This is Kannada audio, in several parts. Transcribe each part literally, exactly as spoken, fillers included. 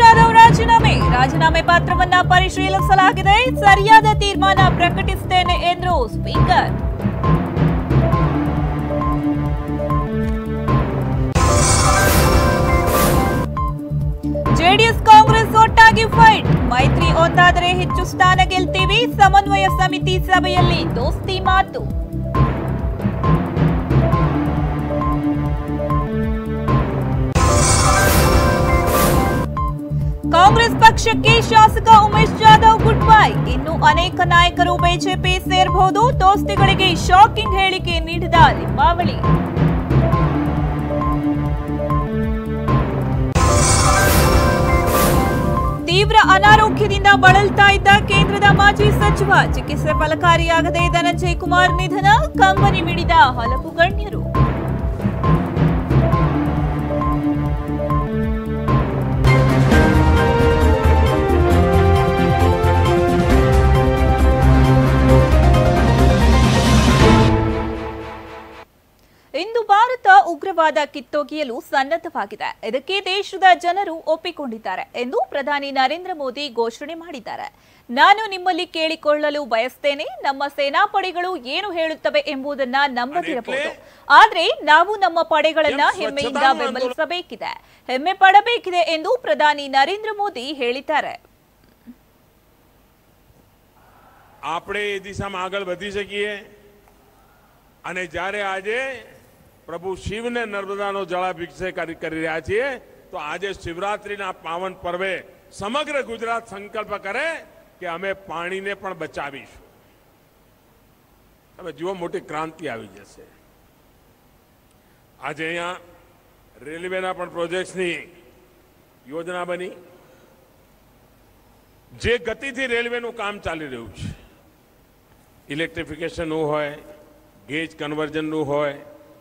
ಯಾದವ್ ರಾಜೀನಾಮೆ ರಾಜೀನಾಮೆ ಪತ್ರವನ್ನು ಪರಿಶೀಲಿಸಲಾಗಿದೆ, ಸರಿಯಾದ ತೀರ್ಮಾನ ಪ್ರಕಟಿಸುತ್ತೇನೆ ಎಂದರು ಸ್ಪೀಕರ್. ಜೆಡಿಎಸ್ ಕಾಂಗ್ರೆಸ್ ಒಟ್ಟಾಗಿ ಫೈಟ್, ಮೈತ್ರಿ ಒಂದಾದರೆ ಹೆಚ್ಚು ಸ್ಥಾನ ಗೆಲ್ತೀವಿ, ಸಮನ್ವಯ ಸಮಿತಿ ಸಭೆಯಲ್ಲಿ ದೋಸ್ತಿ ಮಾತು. ಕಾಂಗ್ರೆಸ್ ಪಕ್ಷಕ್ಕೆ ಶಾಸಕ ಉಮೇಶ್ ಜಾಧವ್ ಗುಡ್ ಬೈ, ಇನ್ನು ಅನೇಕ ನಾಯಕರು ಬಿಜೆಪಿ ಸೇರಬಹುದು, ದೋಸ್ತಿಗಳಿಗೆ ಶಾಕಿಂಗ್ ಹೇಳಿಕೆ ನೀಡಿದ ಲಿಂಬಾವಳಿ. ತೀವ್ರ ಅನಾರೋಗ್ಯದಿಂದ ಬಳಲ್ತಾ ಇದ್ದ ಕೇಂದ್ರದ ಮಾಜಿ ಸಚಿವ, ಚಿಕಿತ್ಸೆ ಫಲಕಾರಿಯಾಗದೆ ಧನಂಜಯ್ ಕುಮಾರ್ ನಿಧನ, ಕಂಬನಿ ಮಿಡಿದ ಹಲವು ಗಣ್ಯರು. ಇಂದು ಭಾರತ ಉಗ್ರವಾದ ಕಿತ್ತೊಗೆಯಲು ಸನ್ನದ್ಧವಾಗಿದೆ, ಇದಕ್ಕೆ ದೇಶದ ಜನರು ಒಪ್ಪಿಕೊಂಡಿದ್ದಾರೆ ಎಂದು ಪ್ರಧಾನಿ ನರೇಂದ್ರ ಮೋದಿ ಘೋಷಣೆ ಮಾಡಿದ್ದಾರೆ. ನಾನು ನಿಮ್ಮಲ್ಲಿ ಕೇಳಿಕೊಳ್ಳಲು ಬಯಸ್ತೇನೆ, ನಮ್ಮ ಸೇನಾಪಡೆಗಳು ಏನು ಹೇಳುತ್ತವೆ ಎಂಬುದನ್ನ ನಂಬದಿರಬಹುದು, ಆದರೆ ನಾವು ನಮ್ಮ ಪಡೆಗಳನ್ನ ಹೆಮ್ಮೆಯಿಂದ ಬೆಂಬಲಿಸಬೇಕಿದೆ, ಹೆಮ್ಮೆ ಪಡಬೇಕಿದೆ ಎಂದು ಪ್ರಧಾನಿ ನರೇಂದ್ರ ಮೋದಿ ಹೇಳಿದ್ದಾರೆ. પ્રભુ શિવને નર્મદાનો જળાભિષેક કરી રહ્યા છીએ, તો આજે શિવરાત્રીના પાવન પર્વે સમગ્ર ગુજરાત સંકલ્પ કરે કે અમે પાણીને પણ બચાવીશું. તમે જુઓ, મોટી ક્રાંતિ આવી જશે. આજે અહીંયા રેલવેના પણ પ્રોજેક્ટ્સની યોજના બની. જે ગતિથી રેલવેનું કામ ચાલી રહ્યું છે, ઇલેક્ટ્રિફિકેશનનું હોય, ગેજ કન્વર્ઝનનું હોય,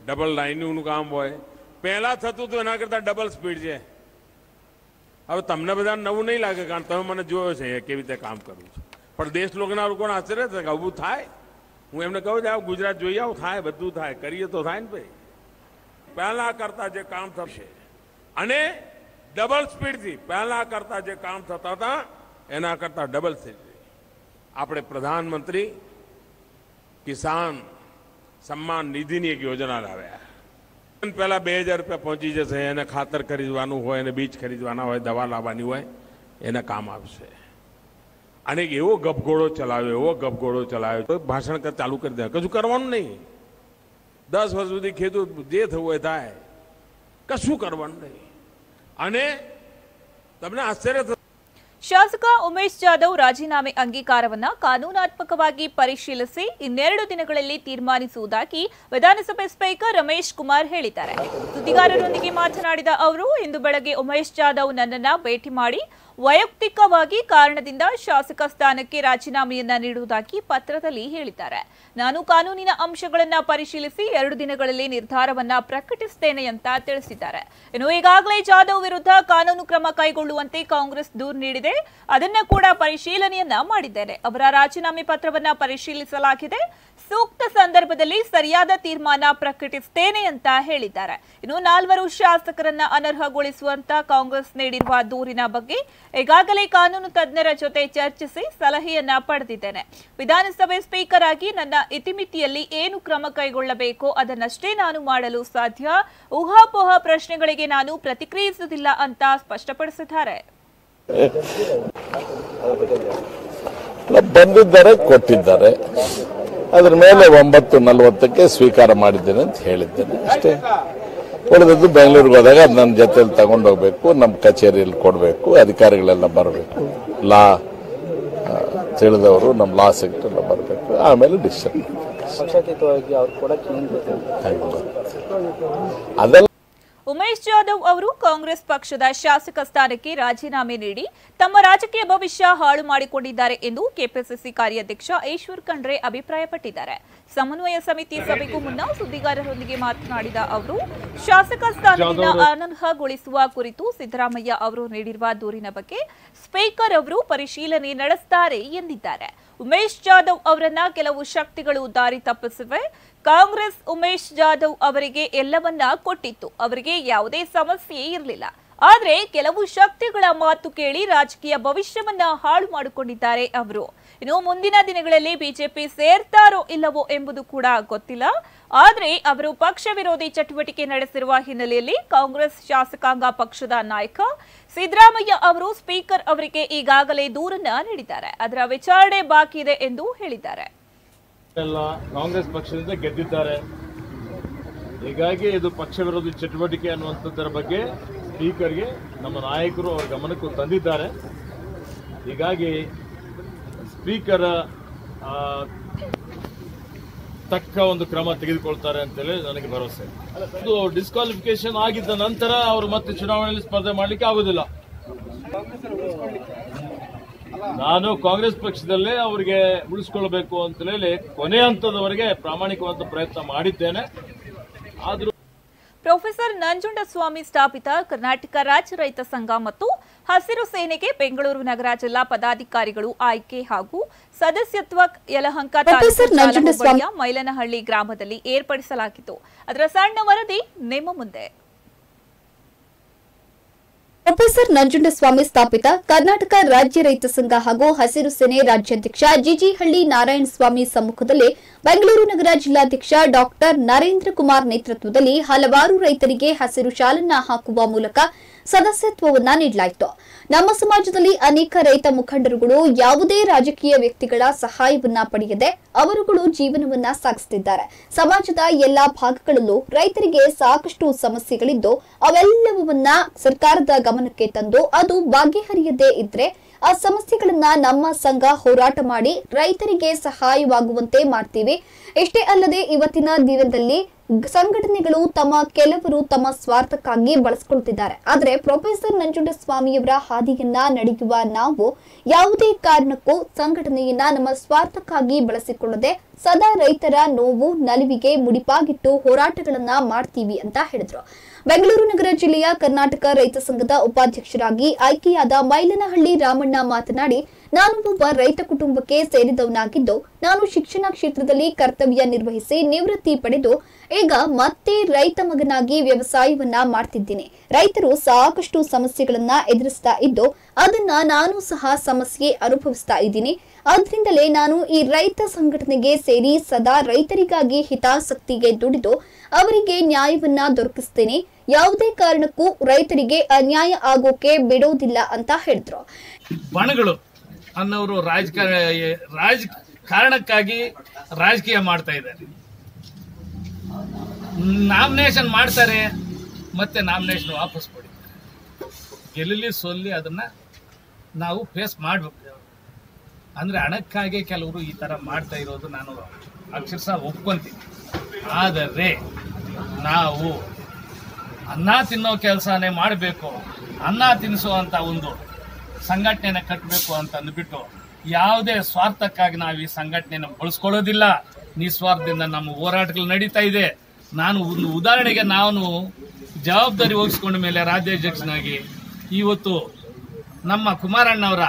ડબલ લાઇનનું કામ હોય, પહેલાં થતું હતું એના કરતાં ડબલ સ્પીડ છે. હવે તમને બધા નવું નહીં લાગે, કારણ તમે મને જોયો છે કેવી રીતે કામ કરવું છે, પણ દેશ લોકોના લોકોને આશ્ચર્ય થશે કે આવું થાય. હું એમને કહું છું, આવું ગુજરાત જોઈ આવું, થાય બધું થાય, કરીએ તો થાય ને ભાઈ. પહેલાં કરતાં જે કામ થશે અને ડબલ સ્પીડથી, પહેલાં કરતાં જે કામ થતા હતા એના કરતાં ડબલ સ્પીડથી. આપણે પ્રધાનમંત્રી કિસાન સન્માન નિધિની એક યોજના લાવ્યા. પહેલા બે હજાર રૂપિયા પહોંચી જશે, એને ખાતર ખરીદવાનું હોય, એને બીજ ખરીદવાના હોય, દવા લાવવાની હોય, એને કામ આપશે. અને એવો ગભગોળો ચલાવ્યો, એવો ગભગોળો ચલાવ્યો, ભાષણ કર ચાલુ કરી દે, કશું કરવાનું નહીં. દસ વર્ષ સુધી ખેડૂત જે થવું એ થાય, કશું કરવાનું નહીં. અને તમને આશ્ચર્ય થશે, ಶಾಸಕ ಉಮೇಶ್ ಜಾಧವ್ ರಾಜೀನಾಮೆ ಅಂಗೀಕಾರವನ್ನು ಕಾನೂನಾತ್ಮಕವಾಗಿ ಪರಿಶೀಲಿಸಿ ಇನ್ನೆರಡು ದಿನಗಳಲ್ಲಿ ತೀರ್ಮಾನಿಸುವುದಾಗಿ ವಿಧಾನಸಭೆ ಸ್ಪೀಕರ್ ರಮೇಶ್ ಕುಮಾರ್ ಹೇಳಿದ್ದಾರೆ. ಸುದ್ದಿಗಾರರೊಂದಿಗೆ ಮಾತನಾಡಿದ ಅವರು, ಇಂದು ಬೆಳಗ್ಗೆ ಉಮೇಶ್ ಜಾಧವ್ ನನ್ನನ್ನು ಭೇಟಿ ಮಾಡಿ ವೈಯಕ್ತಿಕವಾಗಿ ಕಾರಣದಿಂದ ಶಾಸಕ ಸ್ಥಾನಕ್ಕೆ ರಾಜೀನಾಮೆಯನ್ನ ನೀಡುವುದಾಗಿ ಪತ್ರದಲ್ಲಿ ಹೇಳಿದ್ದಾರೆ. ನಾನು ಕಾನೂನಿನ ಅಂಶಗಳನ್ನು ಪರಿಶೀಲಿಸಿ ಎರಡು ದಿನಗಳಲ್ಲಿ ನಿರ್ಧಾರವನ್ನ ಪ್ರಕಟಿಸುತ್ತೇನೆ ಅಂತ ತಿಳಿಸಿದ್ದಾರೆ. ಇನ್ನು ಈಗಾಗಲೇ ಜಾಧವ್ ವಿರುದ್ಧ ಕಾನೂನು ಕ್ರಮ ಕೈಗೊಳ್ಳುವಂತೆ ಕಾಂಗ್ರೆಸ್ ದೂರು ನೀಡಿದೆ, ಅದನ್ನ ಕೂಡ ಪರಿಶೀಲನೆಯನ್ನ ಮಾಡಿದ್ದೇನೆ. ಅವರ ರಾಜೀನಾಮೆ ಪತ್ರವನ್ನ ಪರಿಶೀಲಿಸಲಾಗಿದೆ, ಸೂಕ್ತ ಸಂದರ್ಭದಲ್ಲಿ ಸರಿಯಾದ ತೀರ್ಮಾನ ಪ್ರಕಟಿಸುತ್ತೇನೆ ಅಂತ ಹೇಳಿದ್ದಾರೆ. ಇನ್ನು ನಾಲ್ವರು ಶಾಸಕರನ್ನ ಅನರ್ಹಗೊಳಿಸುವಂತ ಕಾಂಗ್ರೆಸ್ ನೀಡಿರುವ ದೂರಿನ ಬಗ್ಗೆ ಈಗಾಗಲೇ ಕಾನೂನು ತಜ್ಞರ ಜೊತೆ ಚರ್ಚಿಸಿ ಸಲಹೆಯನ್ನ ಪಡೆದಿದ್ದೇನೆ. ವಿಧಾನಸಭೆ ಸ್ಪೀಕರ್ ಆಗಿ ನನ್ನ ಇತಿಮಿತಿಯಲ್ಲಿ ಏನು ಕ್ರಮ ಕೈಗೊಳ್ಳಬೇಕೋ ಅದನ್ನಷ್ಟೇ ನಾನು ಮಾಡಲು ಸಾಧ್ಯ, ಊಹಾಪೋಹ ಪ್ರಶ್ನೆಗಳಿಗೆ ನಾನು ಪ್ರತಿಕ್ರಿಯಿಸುವುದಿಲ್ಲ ಅಂತ ಸ್ಪಷ್ಟಪಡಿಸಿದ್ದಾರೆ. ಬಂದಿದ್ದಾರೆ, ಕೊಟ್ಟಿದ್ದಾರೆ, ಅದ್ರ ಮೇಲೆ ಒಂಬತ್ತು ನಲ್ವತ್ತಕ್ಕೆ ಸ್ವೀಕಾರ ಮಾಡಿದ್ದೇನೆ ಅಂತ ಹೇಳಿದ್ದೇನೆ ಅಷ್ಟೇ. ಉಳಿದದ್ದು ಬೆಂಗಳೂರಿಗೆ ಹೋದಾಗ ಅದು ನನ್ನ ಜೊತೆಲಿ ತಗೊಂಡೋಗ್ಬೇಕು, ನಮ್ಮ ಕಚೇರಿಯಲ್ಲಿ ಕೊಡಬೇಕು, ಅಧಿಕಾರಿಗಳೆಲ್ಲ ಬರಬೇಕು, ಲಾ ತಿಳಿದವರು ನಮ್ಮ ಲಾ ಸೆಕ್ಟರ್ ಎಲ್ಲ ಬರಬೇಕು, ಆಮೇಲೆ ಡಿಸಿಷನ್. ಅದೆಲ್ಲ ಉಮೇಶ್ ಜಾಧವ್ ಅವರು ಕಾಂಗ್ರೆಸ್ ಪಕ್ಷದ ಶಾಸಕ ಸ್ಥಾನಕ್ಕೆ ರಾಜೀನಾಮೆ ನೀಡಿ ತಮ್ಮ ರಾಜಕೀಯ ಭವಿಷ್ಯ ಹಾಳು ಮಾಡಿಕೊಂಡಿದ್ದಾರೆ ಎಂದು ಕೆಪಿಸಿಸಿ ಕಾರ್ಯಾಧ್ಯಕ್ಷ ಈಶ್ವರ್ ಖಂಡ್ರೆ ಅಭಿಪ್ರಾಯಪಟ್ಟಿದ್ದಾರೆ. ಸಮನ್ವಯ ಸಮಿತಿ ಸಭೆಗೂ ಮುನ್ನ ಸುದ್ದಿಗಾರರೊಂದಿಗೆ ಮಾತನಾಡಿದ ಅವರು, ಶಾಸಕ ಸ್ಥಾನದಿಂದ ಅನರ್ಹಗೊಳಿಸುವ ಕುರಿತು ಸಿದ್ದರಾಮಯ್ಯ ಅವರು ನೀಡಿರುವ ದೂರಿನ ಬಗ್ಗೆ ಸ್ಪೀಕರ್ ಅವರು ಪರಿಶೀಲನೆ ನಡೆಸುತ್ತಾರೆ ಎಂದಿದ್ದಾರೆ. ಉಮೇಶ್ ಜಾಧವ್ ಅವರನ್ನ ಕೆಲವು ಶಕ್ತಿಗಳು ದಾರಿ ತಪ್ಪಿಸಿವೆ. ಕಾಂಗ್ರೆಸ್ ಉಮೇಶ್ ಜಾಧವ್ ಅವರಿಗೆ ಎಲ್ಲವನ್ನ ಕೊಟ್ಟಿತ್ತು, ಅವರಿಗೆ ಯಾವುದೇ ಸಮಸ್ಯೆ ಇರಲಿಲ್ಲ. ಆದರೆ ಕೆಲವು ಶಕ್ತಿಗಳ ಮಾತು ಕೇಳಿ ರಾಜಕೀಯ ಭವಿಷ್ಯವನ್ನ ಹಾಳು ಮಾಡಿಕೊಂಡಿದ್ದಾರೆ ಅವರು. ಇನ್ನು ಮುಂದಿನ ದಿನಗಳಲ್ಲಿ ಬಿಜೆಪಿ ಸೇರ್ತಾರೋ ಇಲ್ಲವೋ ಎಂಬುದು ಕೂಡ ಗೊತ್ತಿಲ್ಲ. ಆದರೆ ಅವರು ಪಕ್ಷ ವಿರೋಧಿ ಚಟುವಟಿಕೆ ನಡೆಸಿರುವ ಹಿನ್ನೆಲೆಯಲ್ಲಿ ಕಾಂಗ್ರೆಸ್ ಶಾಸಕಾಂಗ ಪಕ್ಷದ ನಾಯಕ ಸಿದ್ದರಾಮಯ್ಯ ಅವರು ಸ್ಪೀಕರ್ ಅವರಿಗೆ ಈಗಾಗಲೇ ದೂರನ್ನ ನೀಡಿದ್ದಾರೆ. ಅದರ ವಿಚಾರಣೆ ಬಾಕಿ ಇದೆ ಎಂದು ಹೇಳಿದ್ದಾರೆ. ಕಾಂಗ್ರೆಸ್ ಪಕ್ಷದಿಂದ ಗೆದ್ದಿದ್ದಾರೆ, ಹೀಗಾಗಿ ಇದು ಪಕ್ಷ ವಿರೋಧಿ ಚಟುವಟಿಕೆ ಅನ್ನುವಂಥದ್ದರ ಬಗ್ಗೆ ಸ್ಪೀಕರ್ಗೆ ನಮ್ಮ ನಾಯಕರು ಅವರ ಗಮನಕ್ಕೂ ತಂದಿದ್ದಾರೆ. ಹೀಗಾಗಿ ಸ್ಪೀಕರ್ ತಕ್ಕ ಒಂದು ಕ್ರಮ ತೆಗೆದುಕೊಳ್ತಾರೆ ಅಂತೇಳಿ ನನಗೆ ಭರವಸೆ. ಅದು ಡಿಸ್ಕ್ವಾಲಿಫಿಕೇಶನ್ ಆಗಿದ್ದ ನಂತರ ಅವರು ಮತ್ತೆ ಚುನಾವಣೆಯಲ್ಲಿ ಸ್ಪರ್ಧೆ ಮಾಡಲಿಕ್ಕೆ ಆಗುದಿಲ್ಲ. ನಾನು ಕಾಂಗ್ರೆಸ್ ಪಕ್ಷದಲ್ಲೇ ಅವರಿಗೆ ಉಳಿಸ್ಕೊಳ್ಬೇಕು ಅಂತ ಹೇಳಿ ಕೊನೆ ಹಂತದವರೆಗೆ ಪ್ರಾಮಾಣಿಕವಾದ ಪ್ರಯತ್ನ ಮಾಡಿದ್ದೇನೆ. ಆದರೂ ಪ್ರೊಫೆಸರ್ ನಂಜುಂಡಸ್ವಾಮಿ ಸ್ಥಾಪಿತ ಕರ್ನಾಟಕ ರಾಜ್ಯ ರೈತ ಸಂಘ ಮತ್ತು ಹಸಿರು ಸೇನೆಗೆ ಬೆಂಗಳೂರು ನಗರ ಜಿಲ್ಲಾ ಪದಾಧಿಕಾರಿಗಳು ಆಯ್ಕೆ ಹಾಗೂ ಸದಸ್ಯತ್ವ ಯಲಹಂಕ ತಾಲೂಕಿನ ಮೈಲನಹಳ್ಳಿ ಗ್ರಾಮದಲ್ಲಿ ಏರ್ಪಡಿಸಲಾಗಿತ್ತು. ಅದರ ಸಣ್ಣ ವರದಿ ನಿಮ್ಮ ಮುಂದೆ. ಪ್ರೊಫೆಸರ್ ನಂಜುಂಡಸ್ವಾಮಿ ಸ್ಥಾಪಿತ ಕರ್ನಾಟಕ ರಾಜ್ಯ ರೈತ ಸಂಘ ಹಾಗೂ ಹಸಿರು ಸೇನೆ ರಾಜ್ಯಾಧ್ಯಕ್ಷ ಜಿಜಿಹಳ್ಳಿ ನಾರಾಯಣಸ್ವಾಮಿ ಸಮ್ಮುಖದಲ್ಲಿ ಬೆಂಗಳೂರು ನಗರ ಜಿಲ್ಲಾಧ್ಯಕ್ಷ ಡಾಕ್ಟರ್ ನರೇಂದ್ರ ಕುಮಾರ್ ನೇತೃತ್ವದಲ್ಲಿ ಹಲವಾರು ರೈತರಿಗೆ ಹಸಿರು ಶಾಲನ್ನ ಹಾಕುವ ಮೂಲಕ ಸದಸ್ಯತ್ವವನ್ನ ನೀಡಲಾಯಿತು. ನಮ್ಮ ಸಮಾಜದಲ್ಲಿ ಅನೇಕ ರೈತ ಮುಖಂಡರುಗಳು ಯಾವುದೇ ರಾಜಕೀಯ ವ್ಯಕ್ತಿಗಳ ಸಹಾಯವನ್ನ ಪಡೆಯದೆ ಅವರುಗಳು ಜೀವನವನ್ನ ಸಾಗಿಸುತ್ತಿದ್ದಾರೆ. ಸಮಾಜದ ಎಲ್ಲಾ ಭಾಗಗಳಲ್ಲೂ ರೈತರಿಗೆ ಸಾಕಷ್ಟು ಸಮಸ್ಯೆಗಳಿದ್ದು ಅವೆಲ್ಲವನ್ನ ಸರ್ಕಾರದ ಗಮನಕ್ಕೆ ತಂದು ಅದು ಬಗೆಹರಿಯದೇ ಇದ್ರೆ ಆ ಸಮಸ್ಯೆಗಳನ್ನ ನಮ್ಮ ಸಂಘ ಹೋರಾಟ ಮಾಡಿ ರೈತರಿಗೆ ಸಹಾಯವಾಗುವಂತೆ ಮಾಡ್ತೀವಿ. ಇಷ್ಟೇ ಅಲ್ಲದೆ ಇವತ್ತಿನ ದಿನದಲ್ಲಿ ಸಂಘಟನೆಗಳು ತಮ್ಮ ಕೆಲವರು ತಮ್ಮ ಸ್ವಾರ್ಥಕ್ಕಾಗಿ ಬಳಸಿಕೊಳ್ಳುತ್ತಿದ್ದಾರೆ. ಆದರೆ ಪ್ರೊಫೆಸರ್ ನಂಜುಂಡಸ್ವಾಮಿಯವರ ಹಾದಿಯನ್ನ ನಡೆಯುವ ನಾವು ಯಾವುದೇ ಕಾರಣಕ್ಕೂ ಸಂಘಟನೆಯನ್ನ ನಮ್ಮ ಸ್ವಾರ್ಥಕ್ಕಾಗಿ ಬಳಸಿಕೊಳ್ಳದೆ ಸದಾ ರೈತರ ನೋವು ನಲಿವಿಗೆ ಮುಡಿಪಾಗಿಟ್ಟು ಹೋರಾಟಗಳನ್ನ ಮಾಡ್ತೀವಿ ಅಂತ ಹೇಳಿದ್ರು. ಬೆಂಗಳೂರು ನಗರ ಜಿಲ್ಲೆಯ ಕರ್ನಾಟಕ ರೈತ ಸಂಘದ ಉಪಾಧ್ಯಕ್ಷರಾಗಿ ಆಯ್ಕೆಯಾದ ಮೈಲನಹಳ್ಳಿ ರಾಮಣ್ಣ ಮಾತನಾಡಿ, ನಾನು ಒಬ್ಬ ರೈತ ಕುಟುಂಬಕ್ಕೆ ಸೇರಿದವನಾಗಿದ್ದು ನಾನು ಶಿಕ್ಷಣ ಕ್ಷೇತ್ರದಲ್ಲಿ ಕರ್ತವ್ಯ ನಿರ್ವಹಿಸಿ ನಿವೃತ್ತಿ ಪಡೆದು ಈಗ ಮತ್ತೆ ರೈತ ಮಗನಾಗಿ ವ್ಯವಸಾಯವನ್ನ ಮಾಡ್ತಿದ್ದೀನಿ. ರೈತರು ಸಾಕಷ್ಟು ಸಮಸ್ಯೆಗಳನ್ನ ಎದುರಿಸ್ತಾ ಇದ್ದು ಅದನ್ನ ನಾನು ಸಹ ಸಮಸ್ಯೆ ಅನುಭವಿಸ್ತಾ ಇದ್ದೀನಿ. ಆದ್ರಿಂದಲೇ ನಾನು ಈ ರೈತ ಸಂಘಟನೆಗೆ ಸೇರಿ ಸದಾ ರೈತರಿಗಾಗಿ ಹಿತಾಸಕ್ತಿಗೆ ದುಡಿದು ಅವರಿಗೆ ನ್ಯಾಯವನ್ನ ದೊರಕಿಸ್ತೇನೆ. ಯಾವುದೇ ಕಾರಣಕ್ಕೂ ರೈತರಿಗೆ ಅನ್ಯಾಯ ಆಗೋಕೆ ಬಿಡೋದಿಲ್ಲ ಅಂತ ಹೇಳಿದ್ರು. ಬಣಗಳು ಅನ್ನೋರು ರಾಜ ಕಾರಣಕ್ಕಾಗಿ ರಾಜಕೀಯ ಮಾಡ್ತಾ ಇದ್ದಾರೆ. ನಾಮಿನೇಷನ್ ಮಾಡ್ತಾರೆ, ಮತ್ತೆ ನಾಮಿನೇಷನ್ ವಾಪಸ್ ಪಡಿತಾರೆ. ಗೆಲ್ಲಲಿ ಸೋಲ್ಲಿ ಅದನ್ನ ನಾವು ಫೇಸ್ ಮಾಡಬೇಕು. ಅಂದ್ರೆ ಹಣಕ್ಕಾಗಿ ಕೆಲವರು ಈ ತರ ಮಾಡ್ತಾ ಇರೋದು ನಾನು ಅಕ್ಷರಶಃ ಒಪ್ಕೊಂತೀನಿ. ಆದರೆ ನಾವು ಅನ್ನ ತಿನ್ನೋ ಕೆಲಸನೇ ಮಾಡಬೇಕು, ಅನ್ನ ತಿನ್ನಿಸುವಂತ ಒಂದು ಸಂಘಟನೆನ ಕಟ್ಟಬೇಕು ಅಂತ ಅಂದ್ಬಿಟ್ಟು ಯಾವುದೇ ಸ್ವಾರ್ಥಕ್ಕಾಗಿ ನಾವು ಈ ಸಂಘಟನೆಯನ್ನು ಬಳಸ್ಕೊಳ್ಳೋದಿಲ್ಲ. ನಿಸ್ವಾರ್ಥದಿಂದ ನಮ್ಮ ಹೋರಾಟಗಳು ನಡೀತಾ ಇದೆ. ನಾನು ಒಂದು ಉದಾಹರಣೆಗೆ, ನಾನು ಜವಾಬ್ದಾರಿ ವಹಿಸ್ಕೊಂಡ ಮೇಲೆ ರಾಜ್ಯಾಧ್ಯಕ್ಷನಾಗಿ ಇವತ್ತು ನಮ್ಮ ಕುಮಾರಣ್ಣವರ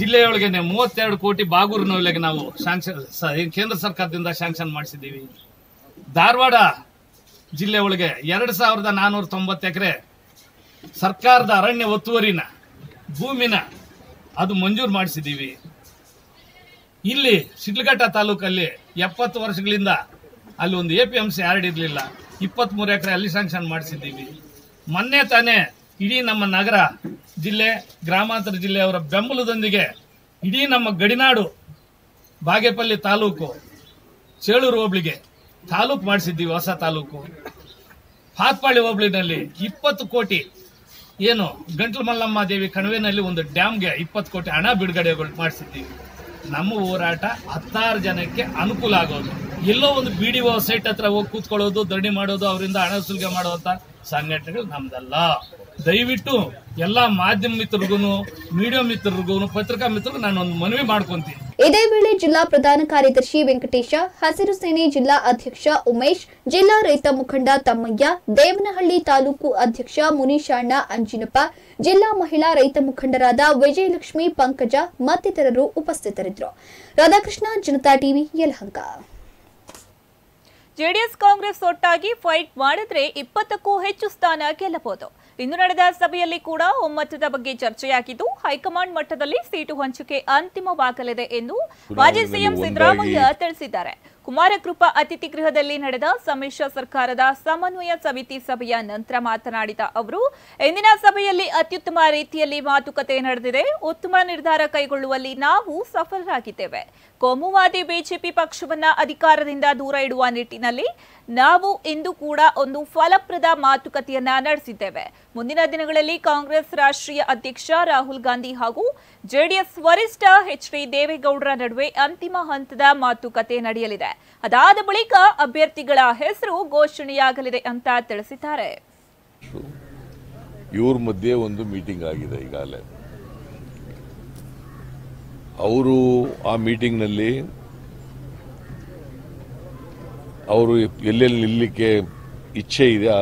ಜಿಲ್ಲೆಯೊಳಗೇನೆ ಮೂವತ್ತೆರಡು ಕೋಟಿ ಬಾಗೂರಿನೊಳಗೆ ನಾವು ಶಾಂಕ್ಷನ್ ಕೇಂದ್ರ ಸರ್ಕಾರದಿಂದ ಶಾಂಕ್ಷನ್ ಮಾಡಿಸಿದ್ದೀವಿ. ಧಾರವಾಡ ಜಿಲ್ಲೆ ಒಳಗೆ ಎರಡು ಸಾವಿರದ ನಾನ್ನೂರ ತೊಂಬತ್ತು ಎಕರೆ ಸರ್ಕಾರದ ಅರಣ್ಯ ಒತ್ತುವರಿನ ಭೂಮಿನ ಅದು ಮಂಜೂರು ಮಾಡಿಸಿದ್ದೀವಿ. ಇಲ್ಲಿ ಶಿಡ್ಲಘಟ್ಟ ತಾಲೂಕಲ್ಲಿ ಎಪ್ಪತ್ತು ವರ್ಷಗಳಿಂದ ಅಲ್ಲಿ ಒಂದು A P M C yard ಇರಲಿಲ್ಲ, ಇಪ್ಪತ್ತ್ ಮೂರು ಎಕರೆ ಅಲ್ಲಿ ಸ್ಯಾಂಕ್ಷನ್ ಮಾಡಿಸಿದ್ದೀವಿ. ಮೊನ್ನೆ ತಾನೇ ಇಡೀ ನಮ್ಮ ನಗರ ಜಿಲ್ಲೆ ಗ್ರಾಮಾಂತರ ಜಿಲ್ಲೆಯವರ ಬೆಂಬಲದೊಂದಿಗೆ ಇಡೀ ನಮ್ಮ ಗಡಿನಾಡು ಬಾಗೇಪಲ್ಲಿ ತಾಲೂಕು ಚೇಳೂರು ಹೋಬಳಿಗೆ ತಾಲೂಕು ಮಾಡಿಸಿದ್ದೀವಿ, ಹೊಸ ತಾಲೂಕು. ಪಾತ್ಪಾಳಿ ಹೋಬಳಿನಲ್ಲಿ ಇಪ್ಪತ್ತು ಕೋಟಿ ಏನು ಗಂಟ್ಲು ಮಲ್ಲಮ್ಮ ದೇವಿ ಕಣಿವೆನಲ್ಲಿ ಒಂದು ಡ್ಯಾಮ್ಗೆ ಇಪ್ಪತ್ತು ಕೋಟಿ ಹಣ ಬಿಡುಗಡೆಗಳು ಮಾಡಿಸಿದ್ದೀವಿ. ನಮ್ಮ ಹೋರಾಟ ಹತ್ತಾರು ಜನಕ್ಕೆ ಅನುಕೂಲ ಆಗೋದು. ಎಲ್ಲೋ ಒಂದು ಬಿ ಡಿ ಒ ಸೈಟ್ ಹತ್ರ ಹೋಗಿ ಕೂತ್ಕೊಳ್ಳೋದು, ಧರಣಿ ಮಾಡೋದು, ಅವರಿಂದ ಹಣ ಸುಲಿಗೆ ಮಾಡುವಂಥ ಸಂಘಟನೆಗಳು ನಮ್ದಲ್ಲ. ದಯವಿಟ್ಟು ಎಲ್ಲ ಮಾಧ್ಯಮ ಮಿತ್ರರಿಗೂ, ಮೀಡಿಯಾ ಮಿತ್ರರಿಗೂ, ಪತ್ರಿಕಾ ಮಿತ್ರರಿಗೂ ನಾನು ಒಂದು ಮನವಿ ಮಾಡ್ಕೊಂತೀನಿ. ಇದೇ ವೇಳೆ ಜಿಲ್ಲಾ ಪ್ರಧಾನ ಕಾರ್ಯದರ್ಶಿ ವೆಂಕಟೇಶ, ಹಸಿರು ಸೇನೆ ಜಿಲ್ಲಾ ಅಧ್ಯಕ್ಷ ಉಮೇಶ್, ಜಿಲ್ಲಾ ರೈತ ಮುಖಂಡ ತಮ್ಮಯ್ಯ, ದೇವನಹಳ್ಳಿ ತಾಲೂಕು ಅಧ್ಯಕ್ಷ ಮುನೀಶಣ್ಣ ಅಂಜಿನಪ್ಪ, ಜಿಲ್ಲಾ ಮಹಿಳಾ ರೈತ ಮುಖಂಡರಾದ ವಿಜಯಲಕ್ಷ್ಮಿ, ಪಂಕಜ ಮತ್ತಿತರರು ಉಪಸ್ಥಿತರಿದ್ದರು. ರಾಧಾಕೃಷ್ಣ, ಜನತಾ ಟಿವಿ, ಯಲಹಂಕ. ಜೆಡಿಎಸ್ ಕಾಂಗ್ರೆಸ್ ಒಟ್ಟಾಗಿ ಫೈಟ್ ಮಾಡಿದ್ರೆ ಇಪ್ಪತ್ತಕ್ಕೂ ಹೆಚ್ಚು ಸ್ಥಾನ ಗೆಲ್ಲಬಹುದು. ಇಂದು ನಡೆದ ಸಭೆಯಲ್ಲಿ ಕೂಡ ಒಮ್ಮತದ ಬಗ್ಗೆ ಚರ್ಚೆಯಾಗಿದ್ದು ಹೈಕಮಾಂಡ್ ಮಟ್ಟದಲ್ಲಿ ಸೀಟು ಹಂಚಿಕೆ ಅಂತಿಮವಾಗಲಿದೆ ಎಂದು ಮಾಜಿ ಸಿಎಂ ಸಿದ್ದರಾಮಯ್ಯ ತಿಳಿಸಿದ್ದಾರೆ. ಕುಮಾರಕೃಪಾ ಅತಿಥಿ ಗೃಹದಲ್ಲಿ ನಡೆದ ಸಮ್ಮಿಶ್ರ ಸರ್ಕಾರದ ಸಮನ್ವಯ ಸಮಿತಿ ಸಭೆಯ ನಂತರ ಮಾತನಾಡಿದ ಅವರು, ಇಂದಿನ ಸಭೆಯಲ್ಲಿ ಅತ್ಯುತ್ತಮ ರೀತಿಯಲ್ಲಿ ಮಾತುಕತೆ ನಡೆದಿದೆ. ಉತ್ತಮ ನಿರ್ಧಾರ ಕೈಗೊಳ್ಳುವಲ್ಲಿ ನಾವು ಸಫಲರಾಗಿದ್ದೇವೆ. ಕೋಮುವಾದಿ ಬಿಜೆಪಿ ಪಕ್ಷವನ್ನ ಅಧಿಕಾರದಿಂದ ದೂರ ಇಡುವ ನಿಟ್ಟಿನಲ್ಲಿ ನಾವು ಇಂದು ಕೂಡ ಒಂದು ಫಲಪ್ರದ ಮಾತುಕತೆಯನ್ನ ನಡೆಸಿದ್ದೇವೆ. ಮುಂದಿನ ದಿನಗಳಲ್ಲಿ ಕಾಂಗ್ರೆಸ್ ರಾಷ್ಟ್ರೀಯ ಅಧ್ಯಕ್ಷ ರಾಹುಲ್ ಗಾಂಧಿ ಹಾಗೂ ಜೆಡಿಎಸ್ ವರಿಷ್ಠ ಎಚ್ ಡಿ ದೇವೇಗೌಡರ ನಡುವೆ ಅಂತಿಮ ಹಂತದ ಮಾತುಕತೆ ನಡೆಯಲಿದೆ. ಅದಾದ ಬಳಿಕ ಅಭ್ಯರ್ಥಿಗಳ ಹೆಸರು ಘೋಷಣೆಯಾಗಲಿದೆ ಅಂತ ತಿಳಿಸಿದ್ದಾರೆ. ಇವ್ರ ಮಧ್ಯೆ ಒಂದು ಮೀಟಿಂಗ್ ಆಗಿದೆ ಈಗಾಗಲೇ. ಅವರು ಆ ಮೀಟಿಂಗ್ನಲ್ಲಿ ಅವರು ಎಲ್ಲೆಲ್ಲಿ ನಿಲ್ಲಲಿಕ್ಕೆ ಇಚ್ಛೆ ಇದೆ ಆ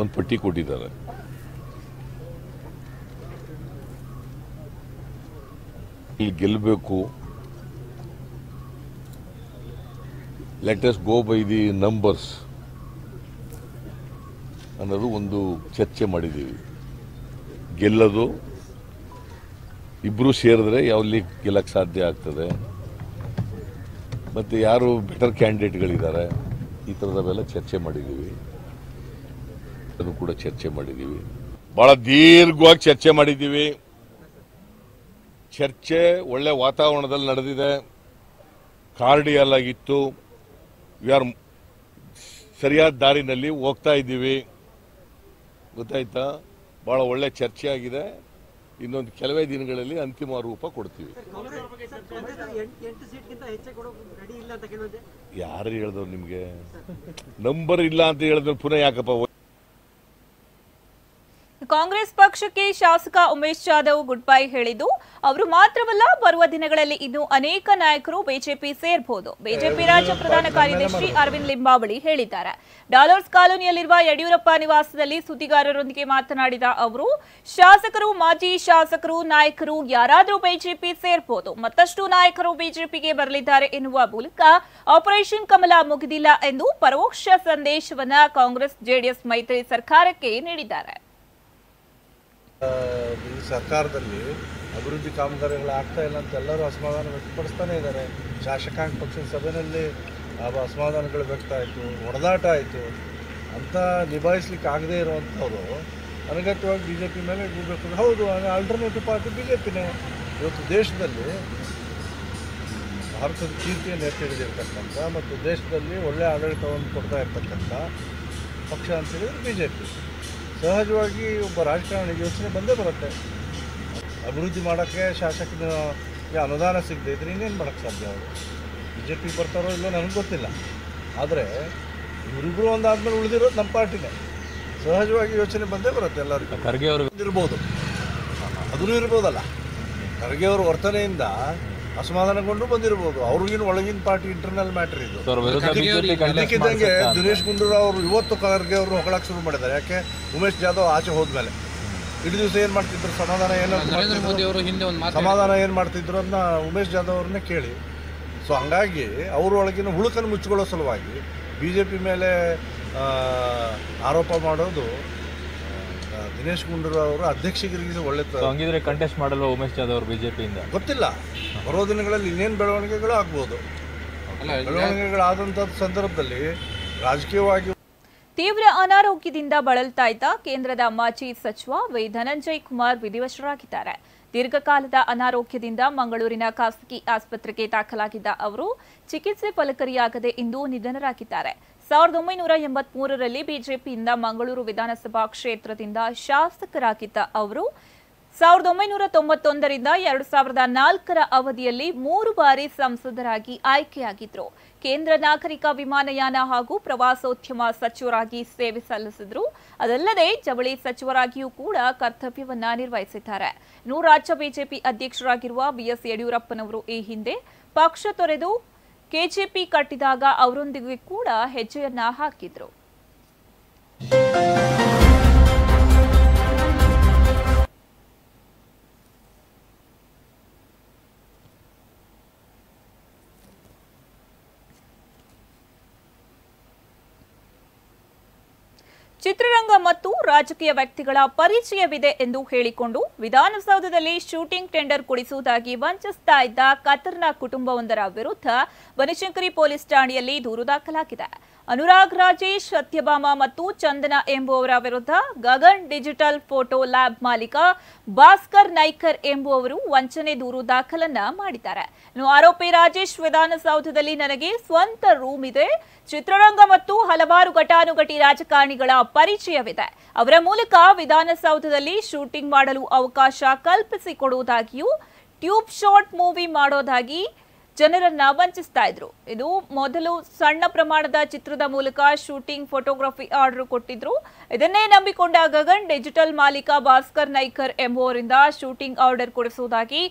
ಒಂದು ಪಟ್ಟಿ ಕೊಟ್ಟಿದ್ದಾರೆ. ಇಲ್ಲಿ ಗೆಲ್ಲಬೇಕು, let us go by the numbers ಅನ್ನೋದು ಒಂದು ಚರ್ಚೆ ಮಾಡಿದ್ದೀವಿ. ಗೆಲ್ಲೋದು ಇಬ್ಬರು ಸೇರಿದ್ರೆ ಯಾವಲ್ಲಿ ಗೆಲ್ಲಕ್ಕೆ ಸಾಧ್ಯ ಆಗ್ತದೆ, ಮತ್ತು ಯಾರು ಬೆಟರ್ ಕ್ಯಾಂಡಿಡೇಟ್ಗಳಿದ್ದಾರೆ, ಈ ಥರದವೆಲ್ಲ ಚರ್ಚೆ ಮಾಡಿದ್ದೀವಿ. ಅದನ್ನು ಕೂಡ ಚರ್ಚೆ ಮಾಡಿದ್ದೀವಿ, ಭಾಳ ದೀರ್ಘವಾಗಿ ಚರ್ಚೆ ಮಾಡಿದ್ದೀವಿ. ಚರ್ಚೆ ಒಳ್ಳೆ ವಾತಾವರಣದಲ್ಲಿ ನಡೆದಿದೆ, ಕಾರ್ಡಿಯಲ್ ಆಗಿತ್ತು. ವಿ ಆರ್ ಸರಿಯಾದ ದಾರಿನಲ್ಲಿ ಹೋಗ್ತಾ ಇದ್ದೀವಿ, ಗೊತ್ತಾಯ್ತಾ? ಭಾಳ ಒಳ್ಳೆ ಚರ್ಚೆ ಆಗಿದೆ. ಇನ್ನೊಂದು ಕೆಲವೇ ದಿನಗಳಲ್ಲಿ ಅಂತಿಮ ರೂಪ ಕೊಡ್ತೀವಿ. ಯಾರು ಹೇಳಿದವ್ರು ನಿಮಗೆ ನಂಬರ್ ಇಲ್ಲ ಅಂತ ಹೇಳಿದ್ರು? ಪುನಃ ಯಾಕಪ್ಪ? ಕಾಂಗ್ರೆಸ್ ಪಕ್ಷಕ್ಕೆ ಶಾಸಕ ಉಮೇಶ್ ಜಾಧವ್ ಗುಡ್ ಬೈ ಹೇಳಿದ್ದು ಅವರು ಮಾತ್ರವಲ್ಲ, ಬರುವ ದಿನಗಳಲ್ಲಿ ಇನ್ನು ಅನೇಕ ನಾಯಕರು ಬಿಜೆಪಿ ಸೇರಬಹುದು. ಬಿಜೆಪಿ ರಾಜ್ಯ ಪ್ರಧಾನ ಕಾರ್ಯದರ್ಶಿ ಅರವಿಂದ್ ಲಿಂಬಾವಳಿ ಹೇಳಿದ್ದಾರೆ. ಡಾಲರ್ಸ್ ಕಾಲೋನಿಯಲ್ಲಿರುವ ಯಡಿಯೂರಪ್ಪ ನಿವಾಸದಲ್ಲಿ ಸುದ್ದಿಗಾರರೊಂದಿಗೆ ಮಾತನಾಡಿದ ಅವರು, ಶಾಸಕರು, ಮಾಜಿ ಶಾಸಕರು, ನಾಯಕರು ಯಾರಾದರೂ ಬಿಜೆಪಿ ಸೇರಬಹುದು. ಮತ್ತಷ್ಟು ನಾಯಕರು ಬಿಜೆಪಿಗೆ ಬರಲಿದ್ದಾರೆ ಎನ್ನುವ ಮೂಲಕ ಆಪರೇಷನ್ ಕಮಲ ಮುಗಿದಿಲ್ಲ ಎಂದು ಪರೋಕ್ಷ ಸಂದೇಶವನ್ನ ಕಾಂಗ್ರೆಸ್ ಜೆಡಿಎಸ್ ಮೈತ್ರಿ ಸರ್ಕಾರಕ್ಕೆ ನೀಡಿದ್ದಾರೆ. ಈ ಸರ್ಕಾರದಲ್ಲಿ ಅಭಿವೃದ್ಧಿ ಕಾಮಗಾರಿಗಳಾಗ್ತಾ ಇಲ್ಲ ಅಂತ ಎಲ್ಲರೂ ಅಸಮಾಧಾನ ವ್ಯಕ್ತಪಡಿಸ್ತಾನೆ ಇದ್ದಾರೆ. ಶಾಸಕಾಂಗ ಪಕ್ಷದ ಸಭೆಯಲ್ಲಿ ಅಸಮಾಧಾನಗಳು ವ್ಯಕ್ತ ಆಯಿತು, ಹೊಡೆದಾಟ ಆಯಿತು. ಅಂತ ನಿಭಾಯಿಸ್ಲಿಕ್ಕೆ ಆಗದೇ ಇರುವಂಥವ್ರು ಅನಗತ್ಯವಾಗಿ ಬಿ ಜೆ ಪಿ ಮೇಲೆ ಇಡಬೇಕು. ಹೌದು, ಆಲ್ಟರ್ನೇಟಿವ್ ಪಾರ್ಟಿ ಬಿ ಜೆ ಪಿನೇ. ಇವತ್ತು ದೇಶದಲ್ಲಿ ಭಾರತದ ಕೀರ್ತಿಯನ್ನು ಎತ್ತಿಡಿದಿರ್ತಕ್ಕಂಥ ಮತ್ತು ದೇಶದಲ್ಲಿ ಒಳ್ಳೆಯ ಆಡಳಿತವನ್ನು ಕೊಡ್ತಾ ಇರ್ತಕ್ಕಂಥ ಪಕ್ಷ ಅಂತ ಹೇಳಿದರೆ ಬಿ ಜೆ ಪಿ. ಸಹಜವಾಗಿ ಒಬ್ಬ ರಾಜಕಾರಣಿಗೆ ಯೋಚನೆ ಬಂದೇ ಬರುತ್ತೆ. ಅಭಿವೃದ್ಧಿ ಮಾಡೋಕ್ಕೆ ಶಾಸಕನಿಗೆ ಅನುದಾನ ಸಿಗದೆ ಇದ್ರೆ ಇನ್ನೇನು ಮಾಡೋಕ್ಕೆ ಸಾಧ್ಯ? ಅವರು ಬಿ ಜೆ ಪಿಗೆ ಬರ್ತಾರೋ ಇಲ್ಲೋ ನನಗೆ ಗೊತ್ತಿಲ್ಲ, ಆದರೆ ಇವರಿಬ್ಬರು ಒಂದಾದ್ಮೇಲೆ ಉಳಿದಿರೋದು ನಮ್ಮ ಪಾರ್ಟಿನೇ. ಸಹಜವಾಗಿ ಯೋಚನೆ ಬಂದೇ ಬರುತ್ತೆ ಎಲ್ಲರಿಗೂ. ಖರ್ಗೆ ಅವರು ಇರ್ಬೋದು, ಅದೂ ಇರ್ಬೋದಲ್ಲ. ಖರ್ಗೆ ಅವ್ರ ವರ್ತನೆಯಿಂದ ಅಸಮಾಧಾನಗೊಂಡು ಬಂದಿರ್ಬೋದು. ಅವ್ರಿಗಿನ ಒಳಗಿನ ಪಾರ್ಟಿ ಇಂಟರ್ನಲ್ ಮ್ಯಾಟರ್ ಇದು. ಅದಕ್ಕಿದ್ದಂಗೆ ದಿನೇಶ್ ಗುಂಡೂರಾವ್ ಅವರು ಇವತ್ತು ಖರ್ಗೆ ಅವರು ಹೊಗಳಕ್ಕೆ ಶುರು ಮಾಡಿದ್ದಾರೆ. ಯಾಕೆ? ಉಮೇಶ್ ಜಾಧವ್ ಆಚೆ ಹೋದ್ಮೇಲೆ ಇಡೀ ದಿವಸ ಏನು ಮಾಡ್ತಿದ್ರು, ಸಮಾಧಾನ ಏನು ಸಮಾಧಾನ ಏನು ಮಾಡ್ತಿದ್ರು ಅದನ್ನ ಉಮೇಶ್ ಜಾಧವ್ ಅವ್ರನ್ನೇ ಕೇಳಿ. ಸೊ ಹಂಗಾಗಿ ಅವರೊಳಗಿನ ಹುಳುಕನ್ನು ಮುಚ್ಚಿಕೊಳ್ಳೋ ಸಲುವಾಗಿ ಬಿ ಜೆ ಪಿ ಮೇಲೆ ಆರೋಪ ಮಾಡೋದು ದಿನೇಶ್ ಗುಂಡೂರಾವ್ ಅವರು ಅಧ್ಯಕ್ಷಗಿರಿಗೆ ಒಳ್ಳೆ. ಕಂಟೆಸ್ಟ್ ಮಾಡಲು ಉಮೇಶ್ ಜಾಧವ್ ಅವರು ಬಿಜೆಪಿಯಿಂದ ಗೊತ್ತಿಲ್ಲ. ಬರೋ ದಿನಗಳಲ್ಲಿ ಇನ್ನೇನು ಬೆಳವಣಿಗೆಗಳು ಆಗ್ಬೋದು. ಬೆಳವಣಿಗೆಗಳಾದಂಥ ಸಂದರ್ಭದಲ್ಲಿ ರಾಜಕೀಯವಾಗಿ ತೀವ್ರ ಅನಾರೋಗ್ಯದಿಂದ ಬಳಲ್ತಾ ಇದ್ದ ಕೇಂದ್ರದ ಮಾಜಿ ಸಚಿವ ವೈ ಧನಂಜಯ್ ಕುಮಾರ್ ವಿಧಿವಶರಾಗಿದ್ದಾರೆ. ದೀರ್ಘಕಾಲದ ಅನಾರೋಗ್ಯದಿಂದ ಮಂಗಳೂರಿನ ಖಾಸಗಿ ಆಸ್ಪತ್ರೆಗೆ ದಾಖಲಾಗಿದ್ದ ಅವರು ಚಿಕಿತ್ಸೆ ಫಲಕಾರಿಯಾಗದೆ ಇಂದು ನಿಧನರಾಗಿದ್ದಾರೆ. ಸಾವಿರದ ಒಂಬೈನೂರ ಎಂಬತ್ತ್ ಮೂರರಲ್ಲಿ ಬಿಜೆಪಿಯಿಂದ ಮಂಗಳೂರು ವಿಧಾನಸಭಾ ಕ್ಷೇತ್ರದಿಂದ ಶಾಸಕರಾಗಿದ್ದ ಅವರು ಸಾವಿರದ ಒಂಬೈನೂರ ತೊಂಬತ್ತೊಂದರಿಂದ ಎರಡು ಸಾವಿರದ ನಾಲ್ಕರ ಅವಧಿಯಲ್ಲಿ ಮೂರು ಬಾರಿ ಸಂಸದರಾಗಿ ಆಯ್ಕೆಯಾಗಿದ್ದರು. ಕೇಂದ್ರ ನಾಗರಿಕ ವಿಮಾನಯಾನ ಹಾಗೂ ಪ್ರವಾಸೋದ್ಯಮ ಸಚಿವರಾಗಿ ಸೇವೆ ಸಲ್ಲಿಸಿದ್ರು. ಅದಲ್ಲದೆ ಜವಳಿ ಸಚಿವರಾಗಿಯೂ ಕೂಡ ಕರ್ತವ್ಯವನ್ನ ನಿರ್ವಹಿಸಿದ್ದಾರೆ. ಇನ್ನು ರಾಜ್ಯ ಬಿಜೆಪಿ ಅಧ್ಯಕ್ಷರಾಗಿರುವ ಬಿಎಸ್ ಯಡಿಯೂರಪ್ಪನವರು ಈ ಹಿಂದೆ ಪಕ್ಷ ತೊರೆದು ಕೆಜೆಪಿ ಕಟ್ಟಿದಾಗ ಅವರೊಂದಿಗೆ ಕೂಡ ಹೆಜ್ಜೆಯನ್ನ ಹಾಕಿದ್ರು. ಚಿತ್ರರಂಗ ಮತ್ತು ರಾಜಕೀಯ ವ್ಯಕ್ತಿಗಳ ಪರಿಚಯವಿದೆ ಎಂದು ಹೇಳಿಕೊಂಡು ವಿಧಾನಸೌಧದಲ್ಲಿ ಶೂಟಿಂಗ್ ಟೆಂಡರ್ ಕೊಡಿಸುವುದಾಗಿ ವಂಚಿಸ್ತಾ ಇದ್ದ ಕತರ್ನಾ ಕುಟುಂಬವೊಂದರ ವಿರುದ್ಧ ಬನಶಂಕರಿ ಪೊಲೀಸ್ ಠಾಣೆಯಲ್ಲಿ ದೂರು ದಾಖಲಾಗಿದೆ. ಅನುರಾಗ್ ರಾಜೇಶ್, ಸತ್ಯಭಾಮ ಮತ್ತು ಚಂದನ ಎಂಬುವವರ ವಿರುದ್ಧ ಗಗನ್ ಡಿಜಿಟಲ್ ಫೋಟೋ ಲ್ಯಾಬ್ ಮಾಲೀಕ ಭಾಸ್ಕರ್ ನೈಕರ್ ಎಂಬುವವರು ವಂಚನೆ ದೂರು ದಾಖಲನ್ನ ಮಾಡಿದ್ದಾರೆ. ಇನ್ನು ಆರೋಪಿ ರಾಜೇಶ್, ವಿಧಾನಸೌಧದಲ್ಲಿ ನನಗೆ ಸ್ವಂತ ರೂಮ್ ಇದೆ, ಚಿತ್ರರಂಗ ಮತ್ತು ಹಲವಾರು ಘಟಾನುಘಟಿ ರಾಜಕಾರಣಿಗಳ ಪರಿಚಯವಿದೆ, ಅವರ ಮೂಲಕ ವಿಧಾನಸೌಧದಲ್ಲಿ ಶೂಟಿಂಗ್ ಮಾಡಲು ಅವಕಾಶ ಕಲ್ಪಿಸಿಕೊಡುವುದಾಗಿಯೂ ಟ್ಯೂಬ್ ಶಾಟ್ ಮೂವಿ ಮಾಡೋದಾಗಿ ಜನರನ್ನ ವಂಚಿಸ್ತಾ ಇದ್ರು. ಇದು ಮೊದಲು ಸಣ್ಣ ಪ್ರಮಾಣದ ಚಿತ್ರದ ಮೂಲಕ ಶೂಟಿಂಗ್ ಫೋಟೋಗ್ರಫಿ ಆರ್ಡರ್ ಕೊಟ್ಟಿದ್ರು. ಇದನ್ನೇ ನಂಬಿಕೊಂಡ ಗಗನ್ ಡಿಜಿಟಲ್ ಮಾಲೀಕ ಭಾಸ್ಕರ್ ನೈಕರ್ ಎಂಬುವರಿಂದ ಶೂಟಿಂಗ್ ಆರ್ಡರ್ ಕೊಡಿಸುವುದಾಗಿ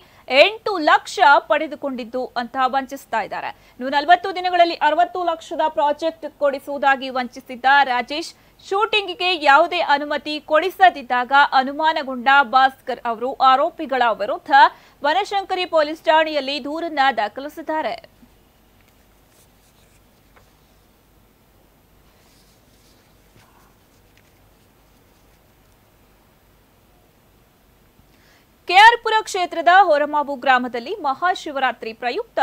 ಎಂಟು ಲಕ್ಷ ಪಡೆದುಕೊಂಡಿದ್ದು ಅಂತ ವಂಚಿಸ್ತಾ ಇದ್ದಾರೆ. ಇನ್ನು ನಲವತ್ತು ದಿನಗಳಲ್ಲಿ ಅರವತ್ತು ಲಕ್ಷದ ಪ್ರಾಜೆಕ್ಟ್ ಕೊಡಿಸುವುದಾಗಿ ವಂಚಿಸಿದ್ದ ರಾಜೇಶ್ ಶೂಟಿಂಗ್ಗೆ ಯಾವುದೇ ಅನುಮತಿ ಕೊಡಿಸದಿದ್ದಾಗ ಅನುಮಾನಗೊಂಡ ಭಾಸ್ಕರ್ ಅವರು ಆರೋಪಿಗಳ ವಿರುದ್ಧ ಬನಶಂಕರಿ ಪೊಲೀಸ್ ಠಾಣೆಯಲ್ಲಿ ದೂರನ್ನ ದಾಖಲಿಸಿದ್ದಾರೆ. ಕೆಆರ್ಪುರ ಕ್ಷೇತ್ರದ ಹೊರಮಾವು ಗ್ರಾಮದಲ್ಲಿ ಮಹಾಶಿವರಾತ್ರಿ ಪ್ರಯುಕ್ತ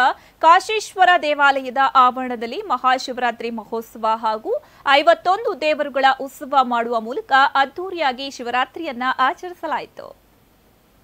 ಕಾಶೇಶ್ವರ ದೇವಾಲಯದ ಆವರಣದಲ್ಲಿ ಮಹಾಶಿವರಾತ್ರಿ ಮಹೋತ್ಸವ ಹಾಗೂ ಐವತ್ತೊಂದು ದೇವರುಗಳ ಉತ್ಸವ ಮಾಡುವ ಮೂಲಕ ಅದ್ದೂರಿಯಾಗಿ ಶಿವರಾತ್ರಿಯನ್ನ ಆಚರಿಸಲಾಯಿತು.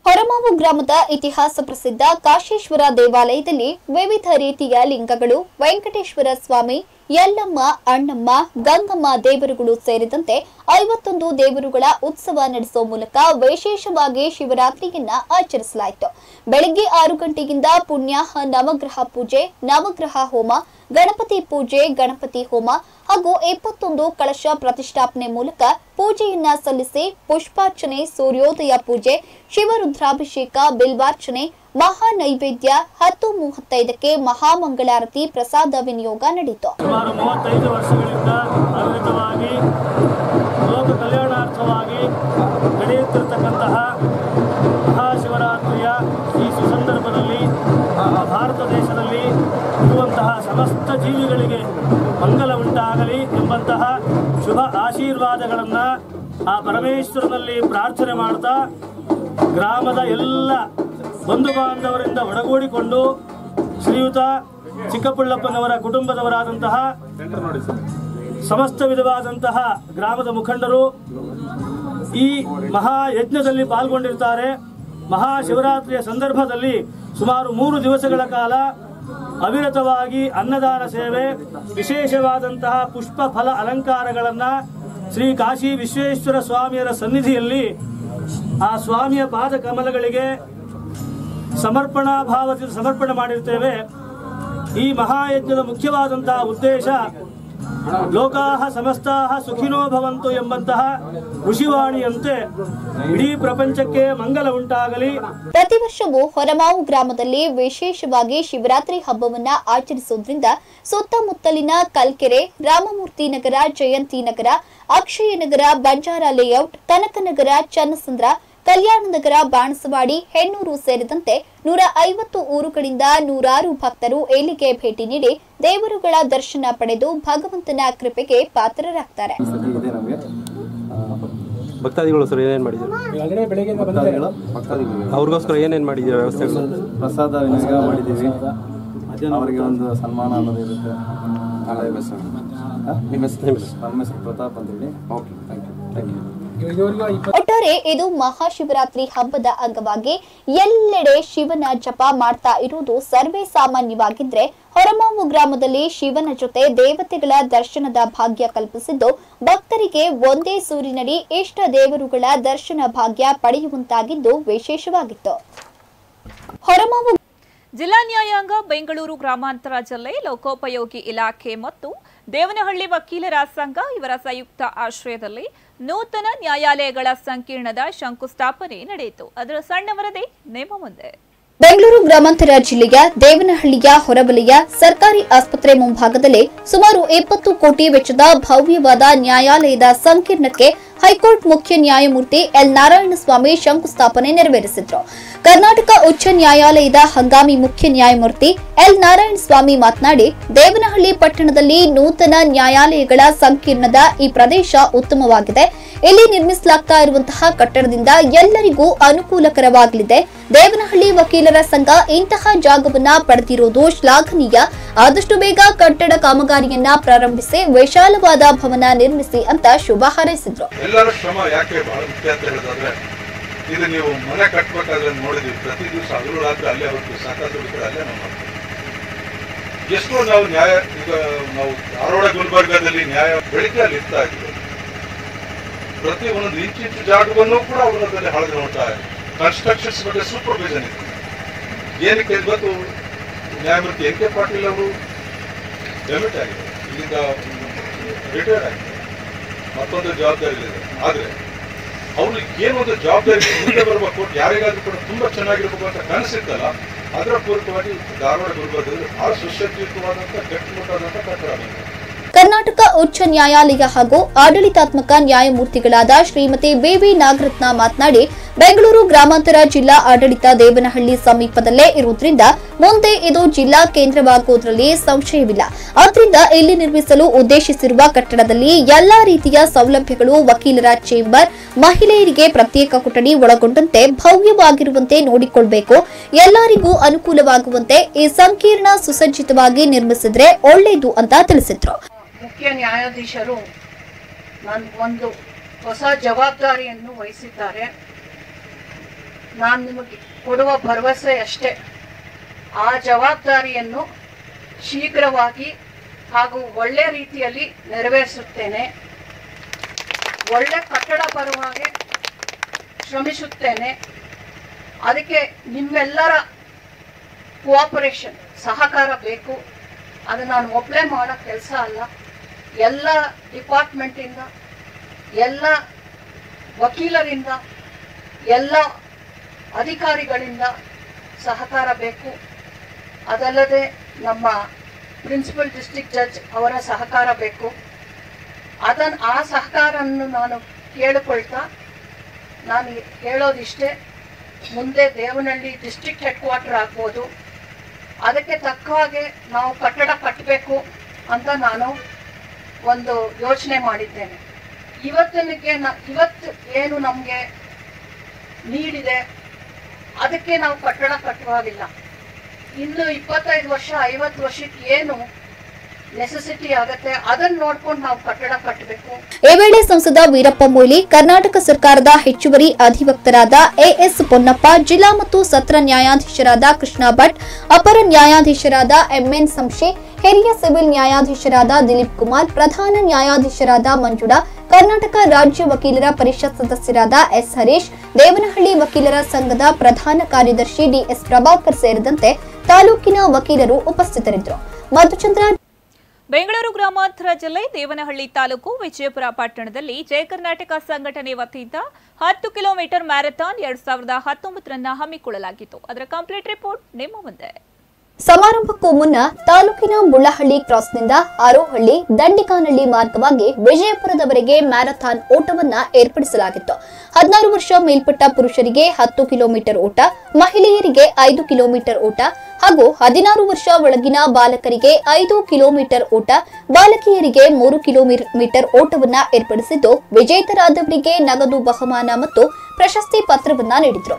ಹೊರಮಾವು ಗ್ರಾಮದ ಇತಿಹಾಸ ಪ್ರಸಿದ್ಧ ಕಾಶೇಶ್ವರ ದೇವಾಲಯದಲ್ಲಿ ವಿವಿಧ ರೀತಿಯ ಲಿಂಗಗಳು, ವೆಂಕಟೇಶ್ವರ ಸ್ವಾಮಿ, ಯಲ್ಲಮ್ಮ, ಅಣ್ಣಮ್ಮ, ಗಂಗಮ್ಮ ದೇವರುಗಳು ಸೇರಿದಂತೆ ಐವತ್ತೊಂದು ದೇವರುಗಳ ಉತ್ಸವ ನಡೆಸುವ ಮೂಲಕ ವಿಶೇಷವಾಗಿ ಶಿವರಾತ್ರಿಯನ್ನ ಆಚರಿಸಲಾಯಿತು. ಬೆಳಗ್ಗೆ ಆರು ಗಂಟೆಯಿಂದ ಪುಣ್ಯಾಹ ನವಗ್ರಹ ಪೂಜೆ, ನವಗ್ರಹ ಹೋಮ, ಗಣಪತಿ ಪೂಜೆ, ಗಣಪತಿ ಹೋಮ ಹಾಗೂ ಇಪ್ಪತ್ತೊಂದು ಕಳಶ ಪ್ರತಿಷ್ಠಾಪನೆ ಮೂಲಕ ಪೂಜೆಯನ್ನ ಸಲ್ಲಿಸಿ ಪುಷ್ಪಾರ್ಚನೆ, ಸೂರ್ಯೋದಯ ಪೂಜೆ, ಶಿವರುದ್ರಾಭಿಷೇಕ, ಬಿಲ್ವಾರ್ಚನೆ, ಮಹಾ ನೈವೇದ್ಯ, ಹತ್ತು ಮೂವತ್ತೈದಕ್ಕೆ ಮಹಾಮಂಗಳಾರತಿ, ಪ್ರಸಾದ ವಿನಿಯೋಗ ನಡೆಯಿತು. ಸುಮಾರು ಮೂವತ್ತೈದು ವರ್ಷಗಳಿಂದ ಅವಿರತವಾಗಿ ಲೋಕ ಕಲ್ಯಾಣಾರ್ಥವಾಗಿ ನಡೆಯುತ್ತಿರತಕ್ಕಂತಹ ಮಹಾಶಿವರಾತ್ರಿಯ ಈ ಸುಸಂದರ್ಭದಲ್ಲಿ ಭಾರತ ದೇಶದಲ್ಲಿ ಇರುವಂತಹ ಸಮಸ್ತ ಜೀವಿಗಳಿಗೆ ಮಂಗಲ ಉಂಟಾಗಲಿ ಎಂಬಂತಹ ಶುಭ ಆಶೀರ್ವಾದಗಳನ್ನು ಆ ಪರಮೇಶ್ವರನಲ್ಲಿ ಪ್ರಾರ್ಥನೆ ಮಾಡ್ತಾ ಗ್ರಾಮದ ಎಲ್ಲ ಬಂಧು ಬಾಂಧವರಿಂದ ಒಡಗೂಡಿಕೊಂಡು ಶ್ರೀಯುತ ಚಿಕ್ಕಪುಳ್ಳಪ್ಪನವರ ಕುಟುಂಬದವರಾದಂತಹ ಸಮಸ್ತ ವಿಧವಾದಂತಹ ಗ್ರಾಮದ ಮುಖಂಡರು ಈ ಮಹಾಯಜ್ಞದಲ್ಲಿ ಪಾಲ್ಗೊಂಡಿರ್ತಾರೆ. ಮಹಾಶಿವರಾತ್ರಿಯ ಸಂದರ್ಭದಲ್ಲಿ ಸುಮಾರು ಮೂರು ದಿವಸಗಳ ಕಾಲ ಅವಿರತವಾಗಿ ಅನ್ನದಾನ ಸೇವೆ, ವಿಶೇಷವಾದಂತಹ ಪುಷ್ಪ ಫಲ ಅಲಂಕಾರಗಳನ್ನು ಶ್ರೀ ಕಾಶಿ ವಿಶ್ವೇಶ್ವರ ಸ್ವಾಮಿಯರ ಸನ್ನಿಧಿಯಲ್ಲಿ ಆ ಸ್ವಾಮಿಯ ಪಾದ ಕಮಲಗಳಿಗೆ ಸಮರ್ಪಣಾ ಭಾವದಿಂದ ಸಮರ್ಪಣೆ ಮಾಡಿರ್ತೇವೆ. ಈ ಮಹಾಯಜ್ಞದ ಮುಖ್ಯವಾದಂತಹ ಉದ್ದೇಶ ಲೋಕಾಹ ಸಮಸ್ತಾಹ ಸುಖಿನೋ ಭವಂತು ಎಂಬಂತಹ ಋಷಿವಾಣಿಯಂತೆ ಇಡೀ ಪ್ರಪಂಚಕ್ಕೆ ಮಂಗಲ ಉಂಟಾಗಲಿ. ಪ್ರತಿ ವರ್ಷವೂ ಹೊರಮಾವು ಗ್ರಾಮದಲ್ಲಿ ವಿಶೇಷವಾಗಿ ಶಿವರಾತ್ರಿ ಹಬ್ಬವನ್ನ ಆಚರಿಸುವುದರಿಂದ ಸುತ್ತಮುತ್ತಲಿನ ಕಲ್ಕೆರೆ, ರಾಮಮೂರ್ತಿ ನಗರ, ಜಯಂತಿ ನಗರ, ಅಕ್ಷಯ ನಗರ, ಬಂಜಾರ ಲೇಔಟ್, ಕನಕನಗರ, ಚನ್ನಸಂದ್ರ, ಕಲ್ಯಾಣ ನಗರ, ಬಾಣಸವಾಡಿ, ಹೆಣ್ಣೂರು ಸೇರಿದಂತೆ ನೂರ ಐವತ್ತು ಊರುಗಳಿಂದ ನೂರಾರು ಭಕ್ತರು ಇಲ್ಲಿಗೆ ಭೇಟಿ ನೀಡಿ ದೇವರುಗಳ ದರ್ಶನ ಪಡೆದು ಭಗವಂತನ ಕೃಪೆಗೆ ಪಾತ್ರರಾಗ್ತಾರೆ. ಭಕ್ತಾದಿಗಳು ಸರ್ ಏನೇನು ಮಾಡಿದ್ರು ಅವ್ರಿಗೋಸ್ಕರ ಏನೇನು ಮಾಡಿದ್ದೀರಾ? ವ್ಯವಸ್ಥೆಗಳು ಪ್ರಸಾದ ಮಾಡಿದ್ದೀವಿ, ಅವರಿಗೆ ಒಂದು ಸನ್ಮಾನ ಅನ್ನೋದು ಇರುತ್ತೆ. ನಮ್ಮ ಹೆಸರು ಪ್ರತಾಪ್ ಅಂತ ಹೇಳಿ. Okay, thank you thank you ಒಟ್ಟಾರೆ ಇದು ಮಹಾಶಿವರಾತ್ರಿ ಹಬ್ಬದ ಅಂಗವಾಗಿ ಎಲ್ಲೆಡೆ ಶಿವನ ಜಪ ಮಾಡ್ತಾ ಇರುವುದು ಸರ್ವೇ ಸಾಮಾನ್ಯವಾಗಿದ್ರೆ, ಹೊರಮಾವು ಗ್ರಾಮದಲ್ಲಿ ಶಿವನ ಜೊತೆ ದೇವತೆಗಳ ದರ್ಶನದ ಭಾಗ್ಯ ಕಲ್ಪಿಸಿದ್ದು ಭಕ್ತರಿಗೆ ಒಂದೇ ಸೂರಿನಡಿ ಇಷ್ಟ ದೇವರುಗಳ ದರ್ಶನ ಭಾಗ್ಯ ಪಡೆಯುವಂತಾಗಿದ್ದು ವಿಶೇಷವಾಗಿತ್ತು. ಹೊರಮಾವು ಜಿಲ್ಲಾ ನ್ಯಾಯಾಂಗ ಬೆಂಗಳೂರು ಗ್ರಾಮಾಂತರ ಜಿಲ್ಲೆ ಲೋಕೋಪಯೋಗಿ ಇಲಾಖೆ ಮತ್ತು ದೇವನಹಳ್ಳಿ ವಕೀಲರ ಸಂಘ ಇವರ ಸಂಯುಕ್ತ ಆಶ್ರಯದಲ್ಲಿ ನೂತನ ನ್ಯಾಯಾಲಯಗಳ ಸಂಕೀರ್ಣದ ಶಂಕುಸ್ಥಾಪನೆ ನಡೆಯಿತು. ಅದರ ಸಣ್ಣ ವರದಿ ನಿಮ್ಮ ಮುಂದೆ. ಬೆಂಗಳೂರು ಗ್ರಾಮಾಂತರ ಜಿಲ್ಲೆಯ ದೇವನಹಳ್ಳಿಯ ಹೊರವಲಯ ಸರ್ಕಾರಿ ಆಸ್ಪತ್ರೆ ಮುಂಭಾಗದಲ್ಲಿ ಸುಮಾರು ಇಪ್ಪತ್ತು ಕೋಟಿ ವೆಚ್ಚದ ಭವ್ಯವಾದ ನ್ಯಾಯಾಲಯದ ಸಂಕೀರ್ಣಕ್ಕೆ ಹೈಕೋರ್ಟ್ ಮುಖ್ಯ ನ್ಯಾಯಮೂರ್ತಿ ಎಲ್ ನಾರಾಯಣಸ್ವಾಮಿ ಶಂಕುಸ್ಥಾಪನೆ ನೆರವೇರಿಸಿದರು. ಕರ್ನಾಟಕ ಉಚ್ಚ ನ್ಯಾಯಾಲಯದ ಹಂಗಾಮಿ ಮುಖ್ಯ ನ್ಯಾಯಮೂರ್ತಿ ಎಲ್ ನಾರಾಯಣಸ್ವಾಮಿ ಮಾತನಾಡಿ, ದೇವನಹಳ್ಳಿ ಪಟ್ಟಣದಲ್ಲಿ ನೂತನ ನ್ಯಾಯಾಲಯಗಳ ಸಂಕೀರ್ಣದ ಈ ಪ್ರದೇಶ ಉತ್ತಮವಾಗಿದೆ. ಇಲ್ಲಿ ನಿರ್ಮಿಸಲಾಗ್ತಾ ಇರುವಂತಹ ಕಟ್ಟಡದಿಂದ ಎಲ್ಲರಿಗೂ ಅನುಕೂಲಕರವಾಗಲಿದೆ. ದೇವನಹಳ್ಳಿ ವಕೀಲರ ಸಂಘ ಇಂತಹ ಜಾಗವನ್ನು ಪಡೆದಿರುವುದು ಶ್ಲಾಘನೀಯ. ಆದಷ್ಟು ಬೇಗ ಕಟ್ಟಡ ಕಾಮಗಾರಿಯನ್ನ ಪ್ರಾರಂಭಿಸಿ ವಿಶಾಲವಾದ ಭವನ ನಿರ್ಮಿಸಿ ಅಂತ ಶುಭ ಹಾರೈಸಿದ್ರು. ಎಲ್ಲರ ಶ್ರಮ ಯಾಕೆ ಬಹಳ ಮುಖ್ಯ ಅಂತ ಹೇಳಿದ್ರೆ, ಇದು ನೀವು ಮನೆ ಕಟ್ಟಬೇಕಾದ್ರೆ ನೋಡಿದ್ವಿ, ಪ್ರತಿ ದಿವಸ ಹಗಲು ರಾತ್ರಿ ಅಲ್ಲೇ ಹೊರತು ಸಾಕಾದ್ರು ಅಲ್ಲೇ ನಾವು ಮಾಡ್ತೀವಿ. ಎಷ್ಟೋ ನಾವು ನ್ಯಾಯ, ಈಗ ನಾವು ಧಾರವಾಡ ಗುಲ್ಬರ್ಗದಲ್ಲಿ ನ್ಯಾಯ ಬೆಳಿಗ್ಗೆ ಅಲ್ಲಿ ಇರ್ತಾ ಇದ್ವಿ. ಪ್ರತಿ ಒಂದೊಂದು ಇಂಚಿಂಚು ಜಾಗವನ್ನು ಕೂಡ ಅವರದಲ್ಲಿ ಹಳದು ನೋಡ್ತಾ ಇದೆ. ಕನ್ಸ್ಟ್ರಕ್ಷನ್ಸ್ ಬಗ್ಗೆ ಸೂಪರ್ವಿಷನ್ ಇತ್ತು. ಏನಕ್ಕೆ ಇವತ್ತು ನ್ಯಾಯಮೂರ್ತಿ ಎನ್ ಕೆ ಪಾಟೀಲ್ ಅವರು ಡೆಮಿಟ್ ಆಗಿದ್ದಾರೆ, ಇಲ್ಲಿಂದ ರಿಟೈರ್ಡ್ ಆಗಿದ್ದಾರೆ, ಮತ್ತೊಂದು ಜವಾಬ್ದಾರಿ ಇದೆ. ಆದರೆ ಅವರು ಏನೊಂದು ಜವಾಬ್ದಾರಿ ಮುಂದೆ ಬರಬೇಕು, ಯಾರಿಗಾದ್ರೂ ಕೂಡ ತುಂಬ ಚೆನ್ನಾಗಿರ್ಬೇಕು ಅಂತ ಕನಸಿತ್ತಲ್ಲ, ಅದರ ಪೂರಕವಾಗಿ ಧಾರವಾಡ ಗುಲ್ಬರ್ಗದಲ್ಲಿ ಭಾಳ ಸುಸಜ್ಜಿತವಾದಂಥ ಗಟ್ಟಿಮುಟ್ಟಾದಂಥ ಕಟ್ಟಡ ಬಂದಿದೆ. ಕರ್ನಾಟಕ ಉಚ್ಚ ನ್ಯಾಯಾಲಯ ಹಾಗೂ ಆಡಳಿತಾತ್ಮಕ ನ್ಯಾಯಮೂರ್ತಿಗಳಾದ ಶ್ರೀಮತಿ ಬಿವಿ ನಾಗರತ್ನ ಮಾತನಾಡಿ, ಬೆಂಗಳೂರು ಗ್ರಾಮಾಂತರ ಜಿಲ್ಲಾ ಆಡಳಿತ ದೇವನಹಳ್ಳಿ ಸಮೀಪದಲ್ಲೇ ಇರುವುದರಿಂದ ಮುಂದೆ ಇದು ಜಿಲ್ಲಾ ಕೇಂದ್ರವಾಗುವುದರಲ್ಲಿ ಸಂಶಯವಿಲ್ಲ. ಆದ್ದರಿಂದ ಇಲ್ಲಿ ನಿರ್ಮಿಸಲು ಉದ್ದೇಶಿಸಿರುವ ಕಟ್ಟಡದಲ್ಲಿ ಎಲ್ಲಾ ರೀತಿಯ ಸೌಲಭ್ಯಗಳು, ವಕೀಲರ ಚೇಂಬರ್, ಮಹಿಳೆಯರಿಗೆ ಪ್ರತ್ಯೇಕ ಕೊಠಡಿ ಒಳಗೊಂಡಂತೆ ಭವ್ಯವಾಗಿರುವಂತೆ ನೋಡಿಕೊಳ್ಳಬೇಕು. ಎಲ್ಲರಿಗೂ ಅನುಕೂಲವಾಗುವಂತೆ ಈ ಸಂಕೀರ್ಣ ಸುಸಜ್ಜಿತವಾಗಿ ನಿರ್ಮಿಸಿದ್ರೆ ಒಳ್ಳೆಯದು ಅಂತ ತಿಳಿಸಿದ್ರು. ಮುಖ್ಯ ನ್ಯಾಯಾಧೀಶರು ಒಂದು ಹೊಸ ಜವಾಬ್ದಾರಿಯನ್ನು ವಹಿಸಿದ್ದಾರೆ. ನಾನು ನಿಮಗೆ ಕೊಡುವ ಭರವಸೆ ಅಷ್ಟೇ, ಆ ಜವಾಬ್ದಾರಿಯನ್ನು ಶೀಘ್ರವಾಗಿ ಹಾಗೂ ಒಳ್ಳೆ ರೀತಿಯಲ್ಲಿ ನೆರವೇರಿಸುತ್ತೇನೆ. ಒಳ್ಳೆ ಕಟ್ಟಡ ಪರವಾಗಿ ಶ್ರಮಿಸುತ್ತೇನೆ. ಅದಕ್ಕೆ ನಿಮ್ಮೆಲ್ಲರ ಕೋಆಪರೇಷನ್, ಸಹಕಾರ ಬೇಕು. ಅದು ನಾನು ಒಬ್ಬಳೇ ಮಾಡೋ ಕೆಲಸ ಅಲ್ಲ. ಎಲ್ಲ ಡಿಪಾರ್ಟ್ಮೆಂಟಿಂದ, ಎಲ್ಲ ವಕೀಲರಿಂದ, ಎಲ್ಲ ಅಧಿಕಾರಿಗಳಿಂದ ಸಹಕಾರ ಬೇಕು. ಅದಲ್ಲದೆ ನಮ್ಮ ಪ್ರಿನ್ಸಿಪಲ್ ಡಿಸ್ಟ್ರಿಕ್ಟ್ ಜಡ್ಜ್ ಅವರ ಸಹಕಾರ ಬೇಕು. ಅದನ್ನು ಆ ಸಹಕಾರವನ್ನು ನಾನು ಕೇಳಿಕೊಳ್ತಾ ನಾನು ಹೇಳೋದಿಷ್ಟೇ, ಮುಂದೆ ದೇವನಹಳ್ಳಿ ಡಿಸ್ಟ್ರಿಕ್ಟ್ ಹೆಡ್ ಕ್ವಾರ್ಟರ್ ಆಗ್ಬೋದು, ಅದಕ್ಕೆ ತಕ್ಕ ಹಾಗೆ ನಾವು ಕಟ್ಟಡ ಕಟ್ಟಬೇಕು ಅಂತ ನಾನು ಒಂದು ಯೋಚನೆ ಮಾಡಿದ್ದೇನೆ. ಇವತ್ತಿನಕ್ಕೆ ನ ಇವತ್ತು ಏನು ನಮಗೆ ನೀಡಿದೆ ಅದಕ್ಕೆ ನಾವು ಕಟ್ಟಡ ಕಟ್ಟುವಾಗಿಲ್ಲ. ಇನ್ನು ಇಪ್ಪತ್ತೈದು ವರ್ಷ ಐವತ್ತು ವರ್ಷಕ್ಕೆ ಏನು ನೆಸೆಸಿಟಿ ಆಗುತ್ತೆ ಅದನ್ನು ನೋಡ್ಕೊಂಡು ನಾವು ಕಟ್ಟಡ ಕಟ್ಟಬೇಕು. ಈ ವೇಳೆ ಸಂಸದ ವೀರಪ್ಪ ಮೊಯ್ಲಿ, ಕರ್ನಾಟಕ ಸರ್ಕಾರದ ಹೆಚ್ಚುವರಿ ಅಧಿವಕ್ತರಾದ ಎಎಸ್ ಪೊನ್ನಪ್ಪ, ಜಿಲ್ಲಾ ಮತ್ತು ಸತ್ರ ನ್ಯಾಯಾಧೀಶರಾದ ಕೃಷ್ಣ ಭಟ್, ಅಪರ ನ್ಯಾಯಾಧೀಶರಾದ ಎಂಎನ್ ಸಂಶಿ, ಹಿರಿಯ ಸಿವಿಲ್ ನ್ಯಾಯಾಧೀಶರಾದ ದಿಲೀಪ್ ಕುಮಾರ್, ಪ್ರಧಾನ ನ್ಯಾಯಾಧೀಶರಾದ ಮಂಜುಳಾ, ಕರ್ನಾಟಕ ರಾಜ್ಯ ವಕೀಲರ ಪರಿಷತ್ ಸದಸ್ಯರಾದ ಎಸ್ ಹರೀಶ್, ದೇವನಹಳ್ಳಿ ವಕೀಲರ ಸಂಘದ ಪ್ರಧಾನ ಕಾರ್ಯದರ್ಶಿ ಡಿಎಸ್ ಪ್ರಭಾಕರ್ ಸೇರಿದಂತೆ ತಾಲೂಕಿನ ವಕೀಲರು ಉಪಸ್ಥಿತರಿದ್ದರು. ಮಧುಚಂದ್ರ. ಬೆಂಗಳೂರು ಗ್ರಾಮಾಂತರ ಜಿಲ್ಲೆ ದೇವನಹಳ್ಳಿ ತಾಲೂಕು ವಿಜಯಪುರ ಪಟ್ಟಣದಲ್ಲಿ ಜಯ ಕರ್ನಾಟಕ ಸಂಘಟನೆ ವತಿಯಿಂದ ಹತ್ತು ಕಿಲೋಮೀಟರ್ ಮ್ಯಾರಥಾನ್ ಎರಡ್ ಸಾವಿರದ ಹತ್ತೊಂಬತ್ತರನ್ನ ಹಮ್ಮಿಕೊಳ್ಳಲಾಗಿತ್ತು. ಅದರ ಕಂಪ್ಲೀಟ್ ರಿಪೋರ್ಟ್ ನಿಮ್ಮ ಮುಂದೆ. ಸಮಾರಂಭಕ್ಕೂ ಮುನ್ನ ತಾಲೂಕಿನ ಮುಳ್ಳಹಳ್ಳಿ ಕ್ರಾಸ್ನಿಂದ ಆರೋಹಳ್ಳಿ ದಂಡಿಕಾನಹಳ್ಳಿ ಮಾರ್ಗವಾಗಿ ವಿಜಯಪುರದವರೆಗೆ ಮ್ಯಾರಥಾನ್ ಓಟವನ್ನ ಏರ್ಪಡಿಸಲಾಗಿತ್ತು. ಹದಿನಾರು ವರ್ಷ ಮೇಲ್ಪಟ್ಟ ಪುರುಷರಿಗೆ ಹತ್ತು ಕಿಲೋಮೀಟರ್ ಓಟ, ಮಹಿಳೆಯರಿಗೆ ಐದು ಕಿಲೋಮೀಟರ್ ಓಟ ಹಾಗೂ ಹದಿನಾರು ವರ್ಷ ಒಳಗಿನ ಬಾಲಕರಿಗೆ ಐದು ಕಿಲೋಮೀಟರ್ ಓಟ, ಬಾಲಕಿಯರಿಗೆ ಮೂರು ಕಿಲೋಮೀಟರ್ ಓಟವನ್ನ ಏರ್ಪಡಿಸಿದ್ದು, ವಿಜೇತರಾದವರಿಗೆ ನಗದು ಬಹುಮಾನ ಮತ್ತು ಪ್ರಶಸ್ತಿ ಪತ್ರವನ್ನ ನೀಡಿದ್ರು.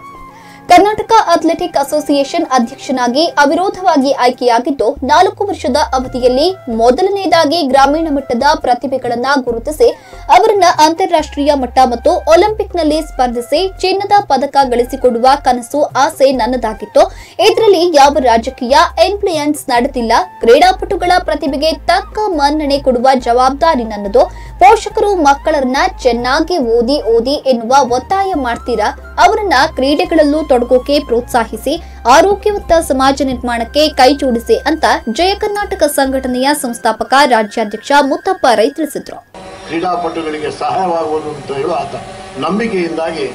ಕರ್ನಾಟಕ ಅಥ್ಲೆಟಿಕ್ ಅಸೋಸಿಯೇಷನ್ ಅಧ್ಯಕ್ಷನಾಗಿ ಅವಿರೋಧವಾಗಿ ಆಯ್ಕೆಯಾಗಿದ್ದು, ನಾಲ್ಕು ವರ್ಷದ ಅವಧಿಯಲ್ಲಿ ಮೊದಲನೇದಾಗಿ ಗ್ರಾಮೀಣ ಮಟ್ಟದ ಪ್ರತಿಭೆಗಳನ್ನು ಗುರುತಿಸಿ ಅವರನ್ನ ಅಂತಾರಾಷ್ಟ್ರೀಯ ಮಟ್ಟ ಮತ್ತು ಒಲಿಂಪಿಕ್ನಲ್ಲಿ ಸ್ಪರ್ಧಿಸಿ ಚಿನ್ನದ ಪದಕ ಗಳಿಸಿಕೊಡುವ ಕನಸು, ಆಸೆ ನನ್ನದಾಗಿತ್ತು. ಇದರಲ್ಲಿ ಯಾವ ರಾಜಕೀಯ ಇನ್ಫ್ಲೂಯೆನ್ಸ್ ನಡೆದಿಲ್ಲ. ಕ್ರೀಡಾಪಟುಗಳ ಪ್ರತಿಭೆಗೆ ತಕ್ಕ ಮನ್ನಣೆ ಕೊಡುವ ಜವಾಬ್ದಾರಿ ನನ್ನದು. ಪೋಷಕರು ಮಕ್ಕಳನ್ನ ಚೆನ್ನಾಗಿ ಓದಿ ಓದಿ ಎನ್ನುವ ಒತ್ತಾಯ ಮಾಡ್ತೀರಾ, ಅವರನ್ನ ಕ್ರೀಡೆಗಳಲ್ಲೂ ತೊಡಗೋಕೆ ಪ್ರೋತ್ಸಾಹಿಸಿ ಆರೋಗ್ಯವಂತ ಸಮಾಜ ನಿರ್ಮಾಣಕ್ಕೆ ಕೈ ಜೋಡಿಸಿ ಅಂತ ಜಯ ಕರ್ನಾಟಕ ಸಂಘಟನೆಯ ಸಂಸ್ಥಾಪಕ ರಾಜ್ಯಾಧ್ಯಕ್ಷ ಮುತ್ತಪ್ಪ ರೈ ತಿಳಿಸಿದ್ರು. ಕ್ರೀಡಾಪಟುಗಳಿಗೆ ಸಹಾಯವಾಗುವುದು ಅಂತ ಹೇಳುವ ಆತ ನಂಬಿಕೆಯಿಂದಾಗಿ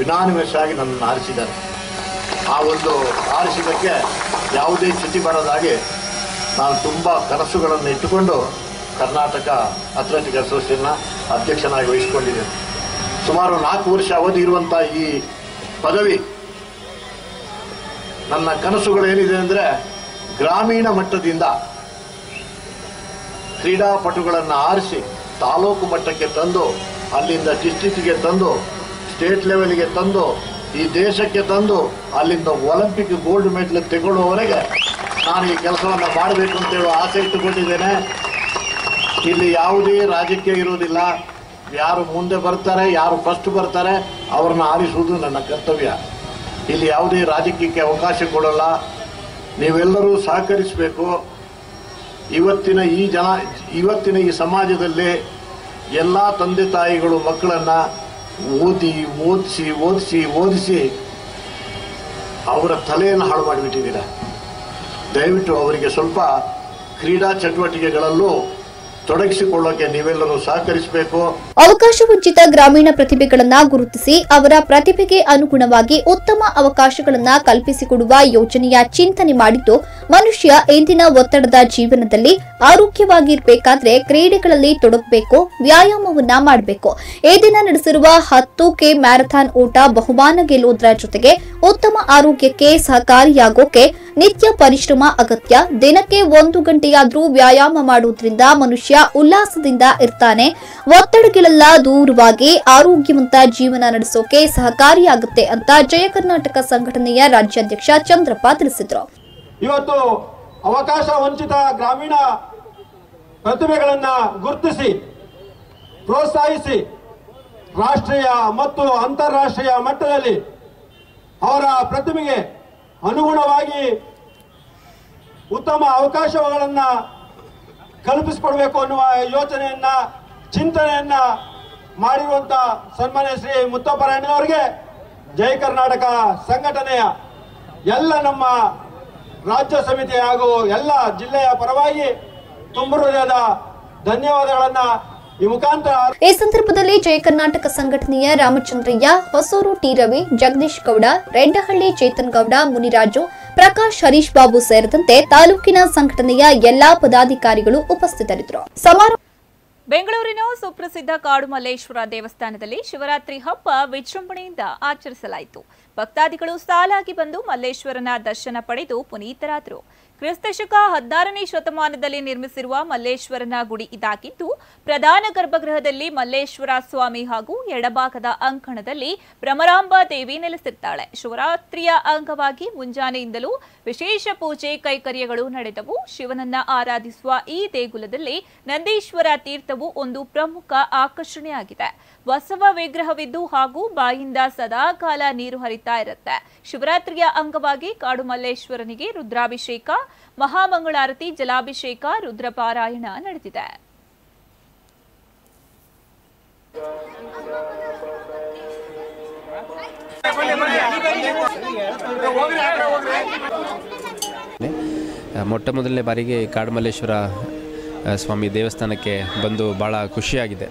ಯುನಾನಿಮಸ್ ಆಗಿ ನನ್ನನ್ನು ಆರಿಸಿದ್ದಾರೆ. ಆ ಒಂದು ಆರಿಸಿದಕ್ಕೆ ಯಾವುದೇ ಚ್ಯುತಿ ಬರೋದಾಗಿ ನಾನು ತುಂಬ ಕನಸುಗಳನ್ನು ಇಟ್ಟುಕೊಂಡು ಕರ್ನಾಟಕ ಅಥ್ಲೆಟಿಕ್ ಅಸೋಸಿಯೇಷನ್ನ ಅಧ್ಯಕ್ಷನಾಗಿ ವಹಿಸಿಕೊಂಡಿದ್ದೇನೆ. ಸುಮಾರು ನಾಲ್ಕು ವರ್ಷ ಅವಧಿ ಇರುವಂತ ಈ ಪದವಿ ನನ್ನ ಕನಸುಗಳು ಏನಿದೆ ಅಂದ್ರೆ ಗ್ರಾಮೀಣ ಮಟ್ಟದಿಂದ ಕ್ರೀಡಾಪಟುಗಳನ್ನು ಆರಿಸಿ ತಾಲೂಕು ಮಟ್ಟಕ್ಕೆ ತಂದು ಅಲ್ಲಿಂದ ಡಿಸ್ಟ್ರಿಕ್ಟ್ಗೆ ತಂದು ಸ್ಟೇಟ್ ಲೆವೆಲ್ಗೆ ತಂದು ಈ ದೇಶಕ್ಕೆ ತಂದು ಅಲ್ಲಿಂದ ಒಲಿಂಪಿಕ್ ಗೋಲ್ಡ್ ಮೆಡಲ್ ತೆಗೊಳ್ಳುವವರೆಗೆ ನಾನು ಈ ಕೆಲಸವನ್ನು ಮಾಡಬೇಕು ಅಂತ ಹೇಳೋ ಆಸೆ ಇಟ್ಟುಕೊಂಡಿದ್ದೇನೆ. ಇಲ್ಲಿ ಯಾವುದೇ ರಾಜಕೀಯ ಇರೋದಿಲ್ಲ, ಯಾರು ಮುಂದೆ ಬರ್ತಾರೆ ಯಾರು ಫಸ್ಟ್ ಬರ್ತಾರೆ ಅವ್ರನ್ನ ಆರಿಸುವುದು ನನ್ನ ಕರ್ತವ್ಯ. ಇಲ್ಲಿ ಯಾವುದೇ ರಾಜಕೀಯಕ್ಕೆ ಅವಕಾಶ ಕೊಡಲ್ಲ, ನೀವೆಲ್ಲರೂ ಸಹಕರಿಸಬೇಕು. ಇವತ್ತಿನ ಈ ಜನ ಇವತ್ತಿನ ಈ ಸಮಾಜದಲ್ಲಿ ಎಲ್ಲ ತಂದೆ ತಾಯಿಗಳು ಮಕ್ಕಳನ್ನು ಓದಿ ಓದಿಸಿ ಓದಿಸಿ ಓದಿಸಿ ಅವರ ತಲೆಯನ್ನು ಹಾಳು ಮಾಡಿಬಿಟ್ಟಿದ್ದೀರಾ. ದಯವಿಟ್ಟು ಅವರಿಗೆ ಸ್ವಲ್ಪ ಕ್ರೀಡಾ ಚಟುವಟಿಕೆಗಳಲ್ಲೂ ತೊಡಗಿಸಿಕೊಳ್ಳೋಕೆ ನೀವೆಲ್ಲರೂ ಸಹಕರಿಸಬೇಕು. ಅವಕಾಶ ವಂಚಿತ ಗ್ರಾಮೀಣ ಪ್ರತಿಭೆಗಳನ್ನ ಗುರುತಿಸಿ ಅವರ ಪ್ರತಿಭೆಗೆ ಅನುಗುಣವಾಗಿ ಉತ್ತಮ ಅವಕಾಶಗಳನ್ನ ಕಲ್ಪಿಸಿಕೊಡುವ ಯೋಜನೆಯ ಚಿಂತನೆ ಮಾಡಿದ್ದು, ಮನುಷ್ಯ ಇಂದಿನ ಒತ್ತಡದ ಜೀವನದಲ್ಲಿ ಆರೋಗ್ಯವಾಗಿರಬೇಕಾದ್ರೆ ಕ್ರೀಡೆಗಳಲ್ಲಿ ತೊಡಗಬೇಕು, ವ್ಯಾಯಾಮವನ್ನ ಮಾಡಬೇಕು. ಈ ದಿನ ನಡೆಸಿರುವ ಹತ್ತು ಕೆ ಮ್ಯಾರಥಾನ್ ಓಟ ಬಹುಮಾನ ಗೆಲ್ಲುವುದರ ಜೊತೆಗೆ ಉತ್ತಮ ಆರೋಗ್ಯಕ್ಕೆ ಸಹಕಾರಿಯಾಗೋಕೆ ನಿತ್ಯ ಪರಿಶ್ರಮ ಅಗತ್ಯ. ದಿನಕ್ಕೆ ಒಂದು ಗಂಟೆಯಾದರೂ ವ್ಯಾಯಾಮ ಮಾಡುವುದರಿಂದ ಮನುಷ್ಯ ಉಲ್ಲಾಸದಿಂದ ಇರ್ತಾನೆ, ಒತ್ತಡಗಳೆಲ್ಲ ದೂರವಾಗಿ ಆರೋಗ್ಯವಂತ ಜೀವನ ನಡೆಸೋಕೆ ಸಹಕಾರಿಯಾಗುತ್ತೆ ಅಂತ ಜಯ ಕರ್ನಾಟಕ ಸಂಘಟನೆಯ ರಾಜ್ಯಾಧ್ಯಕ್ಷ ಚಂದ್ರಪ್ಪ ತಿಳಿಸಿದರು. ಇವತ್ತು ಅವಕಾಶ ವಂಚಿತ ಗ್ರಾಮೀಣ ಪ್ರತಿಭೆಗಳನ್ನ ಗುರುತಿಸಿ ಪ್ರೋತ್ಸಾಹಿಸಿ ರಾಷ್ಟ್ರೀಯ ಮತ್ತು ಅಂತಾರಾಷ್ಟ್ರೀಯ ಮಟ್ಟದಲ್ಲಿ ಅವರ ಪ್ರತಿಭೆಗೆ ಅನುಗುಣವಾಗಿ ಉತ್ತಮ ಅವಕಾಶಗಳನ್ನ ಕಲ್ಪಿಸಿಕೊಡ್ಬೇಕು ಅನ್ನುವ ಯೋಚನೆಯನ್ನ ಚಿಂತನೆಯನ್ನ ಮಾಡಿರುವಂತ ಸನ್ಮಾನ್ಯ ಶ್ರೀ ಮುತ್ತಪ್ಪರಣ್ಣನವರಿಗೆ ಜಯ ಕರ್ನಾಟಕ ಸಂಘಟನೆಯ ಎಲ್ಲ ನಮ್ಮ ರಾಜ್ಯ ಸಮಿತಿ ಹಾಗೂ ಎಲ್ಲ ಜಿಲ್ಲೆಯ ಪರವಾಗಿ ತುಂಬು ಹೃದಯದ ಧನ್ಯವಾದಗಳನ್ನ ಈ ಮುಖಾಂತರ. ಈ ಸಂದರ್ಭದಲ್ಲಿ ಜಯ ಕರ್ನಾಟಕ ಸಂಘಟನೆಯ ರಾಮಚಂದ್ರಯ್ಯ, ಹೊಸೂರು ಟಿ ರವಿ, ಜಗದೀಶ್ ಗೌಡ, ರೆಡ್ಡಹಳ್ಳಿ ಚೇತನ್ ಗೌಡ, ಮುನಿರಾಜು, ಪ್ರಕಾಶ್, ಹರೀಶ್ ಬಾಬು ಸೇರಿದಂತೆ ತಾಲೂಕಿನ ಸಂಘಟನೆಯ ಎಲ್ಲಾ ಪದಾಧಿಕಾರಿಗಳು ಉಪಸ್ಥಿತರಿದ್ದರು. ಸಮಾರೋಹ ಬೆಂಗಳೂರಿನ ಸುಪ್ರಸಿದ್ಧ ಕಾಡುಮಲ್ಲೇಶ್ವರ ದೇವಸ್ಥಾನದಲ್ಲಿ ಶಿವರಾತ್ರಿ ಹಬ್ಬ ವಿಜೃಂಭಣೆಯಿಂದ ಆಚರಿಸಲಾಯಿತು. ಭಕ್ತಾದಿಗಳು ಸಾಲಾಗಿ ಬಂದು ಮಲ್ಲೇಶ್ವರನ ದರ್ಶನ ಪಡೆದು ಪುನೀತರಾದರು. ಕ್ರಿಸ್ತಶಕ ಹದಿನಾರನೇ ಶತಮಾನದಲ್ಲಿ ನಿರ್ಮಿಸಿರುವ ಮಲ್ಲೇಶ್ವರನ ಗುಡಿ ಇದಾಗಿದ್ದು, ಪ್ರಧಾನ ಗರ್ಭಗೃಹದಲ್ಲಿ ಮಲ್ಲೇಶ್ವರ ಸ್ವಾಮಿ ಹಾಗೂ ಎಡಭಾಗದ ಅಂಕಣದಲ್ಲಿ ಭ್ರಮರಾಂಬ ದೇವಿ ನೆಲೆಸಿದ್ದಾಳೆ. ಶಿವರಾತ್ರಿಯ ಅಂಗವಾಗಿ ಮುಂಜಾನೆಯಿಂದಲೂ ವಿಶೇಷ ಪೂಜೆ ಕೈಕರ್ಯಗಳು ನಡೆದವು. ಶಿವನನ್ನ ಆರಾಧಿಸುವ ಈ ದೇಗುಲದಲ್ಲಿ ನಂದೀಶ್ವರ ತೀರ್ಥವು ಒಂದು ಪ್ರಮುಖ ಆಕರ್ಷಣೆಯಾಗಿದೆ. ಬಸವ ವಿಗ್ರಹವಿದ್ದು ಹಾಗೂ ಬಾಯಿಂದ ಸದಾಕಾಲ ನೀರು ಹರಿತಾ ಇರುತ್ತೆ. ಶಿವರಾತ್ರಿಯ ಅಂಗವಾಗಿ ಕಾಡುಮಲ್ಲೇಶ್ವರನಿಗೆ ರುದ್ರಾಭಿಷೇಕ, ಮಹಾಮಂಗಳಾರತಿ, ಜಲಾಭಿಷೇಕ, ರುದ್ರಪಾರಾಯಣ ನಡೆದಿದೆ. ಮೊಟ್ಟ ಮೊದಲನೇ ಬಾರಿಗೆ ಕಾಡುಮಲ್ಲೇಶ್ವರ ಸ್ವಾಮಿ ದೇವಸ್ಥಾನಕ್ಕೆ ಬಂದು ಭಾಳ ಖುಷಿಯಾಗಿದೆ.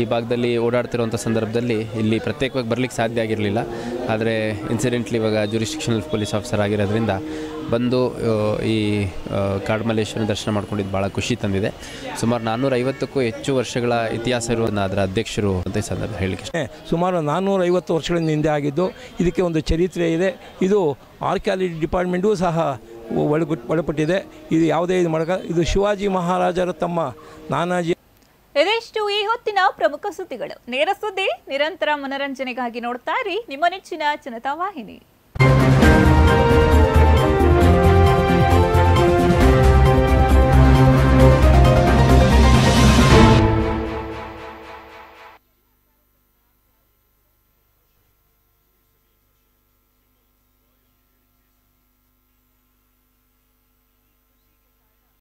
ಈ ಭಾಗದಲ್ಲಿ ಓಡಾಡ್ತಿರೋಂಥ ಸಂದರ್ಭದಲ್ಲಿ ಇಲ್ಲಿ ಪ್ರತ್ಯೇಕವಾಗಿ ಬರಲಿಕ್ಕೆ ಸಾಧ್ಯ ಆಗಿರಲಿಲ್ಲ. ಆದರೆ ಇನ್ಸಿಡೆಂಟ್ಲಿ ಇವಾಗ ಜುರಿಸ್ಟಿಕ್ಷನಲ್ ಪೊಲೀಸ್ ಆಫೀಸರ್ ಆಗಿರೋದ್ರಿಂದ ಬಂದು ಈ ಕಾಡುಮಲ್ಲೇಶ್ವರನ ದರ್ಶನ ಮಾಡ್ಕೊಂಡಿದ್ದು ಭಾಳ ಖುಷಿ ತಂದಿದೆ. ಸುಮಾರು ನಾನ್ನೂರೈವತ್ತಕ್ಕೂ ಹೆಚ್ಚು ವರ್ಷಗಳ ಇತಿಹಾಸ ಇರುವುದನ್ನು ಅದರ ಅಧ್ಯಕ್ಷರು ಅಂತ ಈ ಸಂದರ್ಭ ಹೇಳಿಕೆ. ಸುಮಾರು ನಾನ್ನೂರೈವತ್ತು ವರ್ಷಗಳಿಂದ ಹಿಂದೆ ಆಗಿದ್ದು, ಇದಕ್ಕೆ ಒಂದು ಚರಿತ್ರೆ ಇದೆ. ಇದು ಆರ್ಕಿಯಾಲಜಿ ಡಿಪಾರ್ಟ್ಮೆಂಟೂ ಸಹ ಒಳಗು ಒಳಪಟ್ಟಿದೆ. ಇದು ಯಾವುದೇ ಇದು ಮಾಡಕ ಇದು ಶಿವಾಜಿ ಮಹಾರಾಜರ ತಮ್ಮ ನಾನಾಜಿ. ಇದಿಷ್ಟು ಈ ಹೊತ್ತಿನ ಪ್ರಮುಖ ಸುದ್ದಿಗಳು. ನೇರ ಸುದ್ದಿ ನಿರಂತರ ಮನರಂಜನೆಗಾಗಿ ನೋಡ್ತಾ ಇರಿ ನಿಮ್ಮ ನೆಚ್ಚಿನ ಜನತಾ ವಾಹಿನಿ.